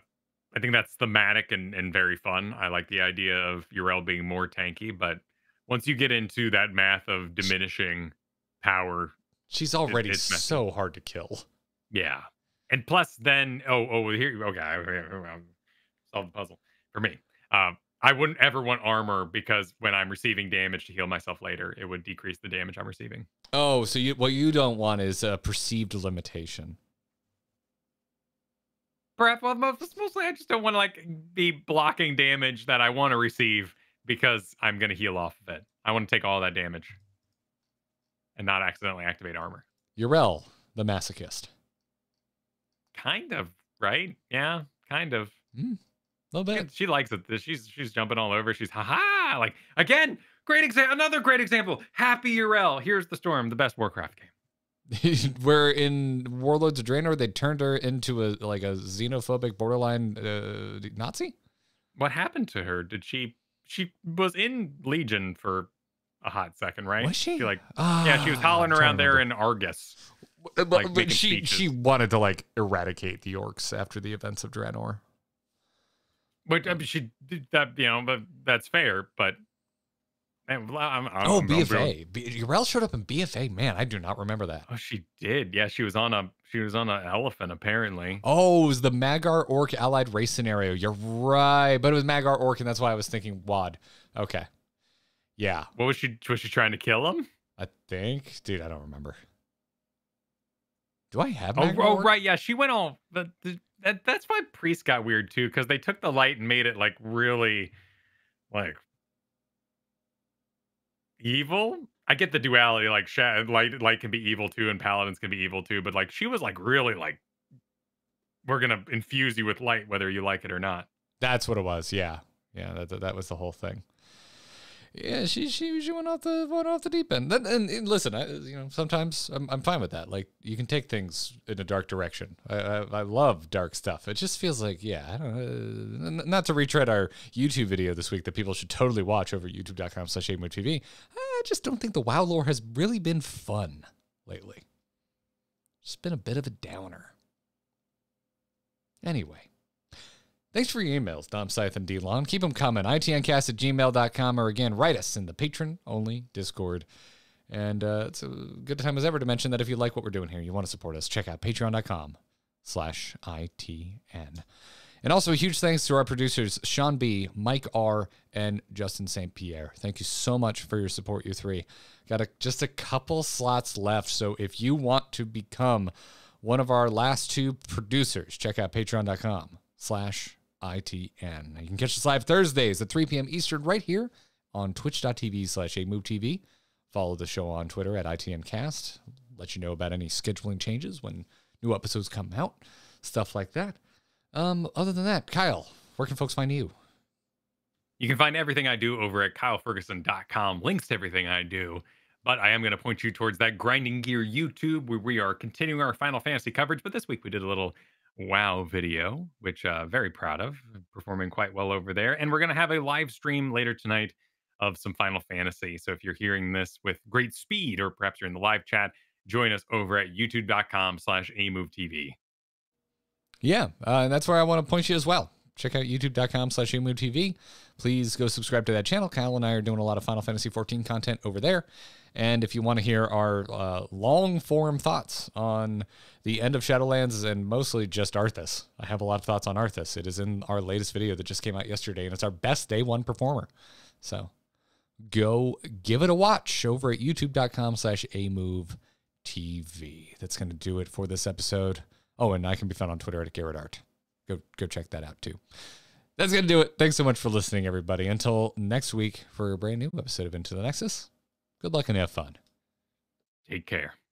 I think that's thematic and, and very fun. I like the idea of Urel being more tanky, but once you get into that math of diminishing power... She's already it, so hard to kill. Yeah. And plus then... Oh, oh, here... Okay, I solved the puzzle for me. Uh, I wouldn't ever want armor because when I'm receiving damage to heal myself later, it would decrease the damage I'm receiving. Oh, so you, what you don't want is a perceived limitation. Perhaps, well, mostly I just don't want to like be blocking damage that I want to receive because I'm going to heal off of it. I want to take all that damage and not accidentally activate armor. Urel, the masochist. Kind of, right? Yeah, kind of. Mm, a little bit. She, she likes it. She's she's jumping all over. She's ha-ha! Like, again, great exa- another great example. Happy Urel. Here's the Storm, the best Warcraft game. Where in Warlords of Draenor they turned her into a like a xenophobic borderline uh, Nazi. What happened to her? Did she she was in Legion for a hot second, right? Was she? she like, uh, yeah, she was hollering around there in Argus. But, like, but she speeches. she wanted to like eradicate the orcs after the events of Draenor. But I mean, she did that, you know. But that's fair. But man, I'm, I'm, oh, I'm, B F A. Urel showed up in B F A. Man, I do not remember that. Oh, she did. Yeah, she was on a she was on an elephant apparently. Oh, it was the Magar orc allied race scenario. You're right, but it was Magar orc, and that's why I was thinking Wad. Okay. Yeah. What was she? Was she trying to kill him? I think, dude. I don't remember. Do I have? Oh, oh right, yeah. She went all. That, that that's why Priest got weird too, because they took the light and made it like really, like evil. I get the duality, like light light can be evil too, and paladins can be evil too. But like she was like really like, we're gonna infuse you with light whether you like it or not. That's what it was. Yeah, yeah. That that, that was the whole thing. Yeah, she she she went off the went off the deep end. And, and, and listen, I, you know, sometimes I'm I'm fine with that. Like you can take things in a dark direction. I I, I love dark stuff. It just feels like yeah. I don't know. Not to retread our YouTube video this week that people should totally watch over at youtube dot com slash A M O T V. I just don't think the WoW lore has really been fun lately. It's been a bit of a downer. Anyway. Thanks for your emails, Dom, Scythe, and D-Lon. Keep them coming. I T N cast at gmail dot com, or again, write us in the patron-only Discord. And uh, it's a good time as ever to mention that if you like what we're doing here, you want to support us, check out patreon dot com slash I T N. And also a huge thanks to our producers, Sean B., Mike R., and Justin Saint Pierre. Thank you so much for your support, you three. Got a, just a couple slots left, so if you want to become one of our last two producers, check out patreon dot com slash I T N. You can catch us live Thursdays at three P M Eastern right here on twitch dot T V slash A Move T V. Follow the show on Twitter at I T N cast. Let you know about any scheduling changes when new episodes come out, stuff like that. Um, other than that, Kyle, where can folks find you? You can find everything I do over at Kyle Ferguson dot com. Links to everything I do. But I am going to point you towards that Grinding Gear YouTube where we are continuing our Final Fantasy coverage. But this week we did a little WoW video, which I'm uh, very proud of, performing quite well over there. And we're going to have a live stream later tonight of some Final Fantasy. So if you're hearing this with great speed, or perhaps you're in the live chat, join us over at youtube dot com slash A Move T V. Yeah, uh, and that's where I want to point you as well. Check out youtube dot com slash A Move T V. Please go subscribe to that channel. Kyle and I are doing a lot of Final Fantasy fourteen content over there. And if you want to hear our uh, long-form thoughts on the end of Shadowlands and mostly just Arthas, I have a lot of thoughts on Arthas. It is in our latest video that just came out yesterday, and it's our best day one performer. So go give it a watch over at youtube dot com slash A Move T V. That's going to do it for this episode. Oh, and I can be found on Twitter at GarrettArt. Go, go check that out, too. That's going to do it. Thanks so much for listening, everybody. Until next week for a brand new episode of Into the Nexus. Good luck and have fun. Take care.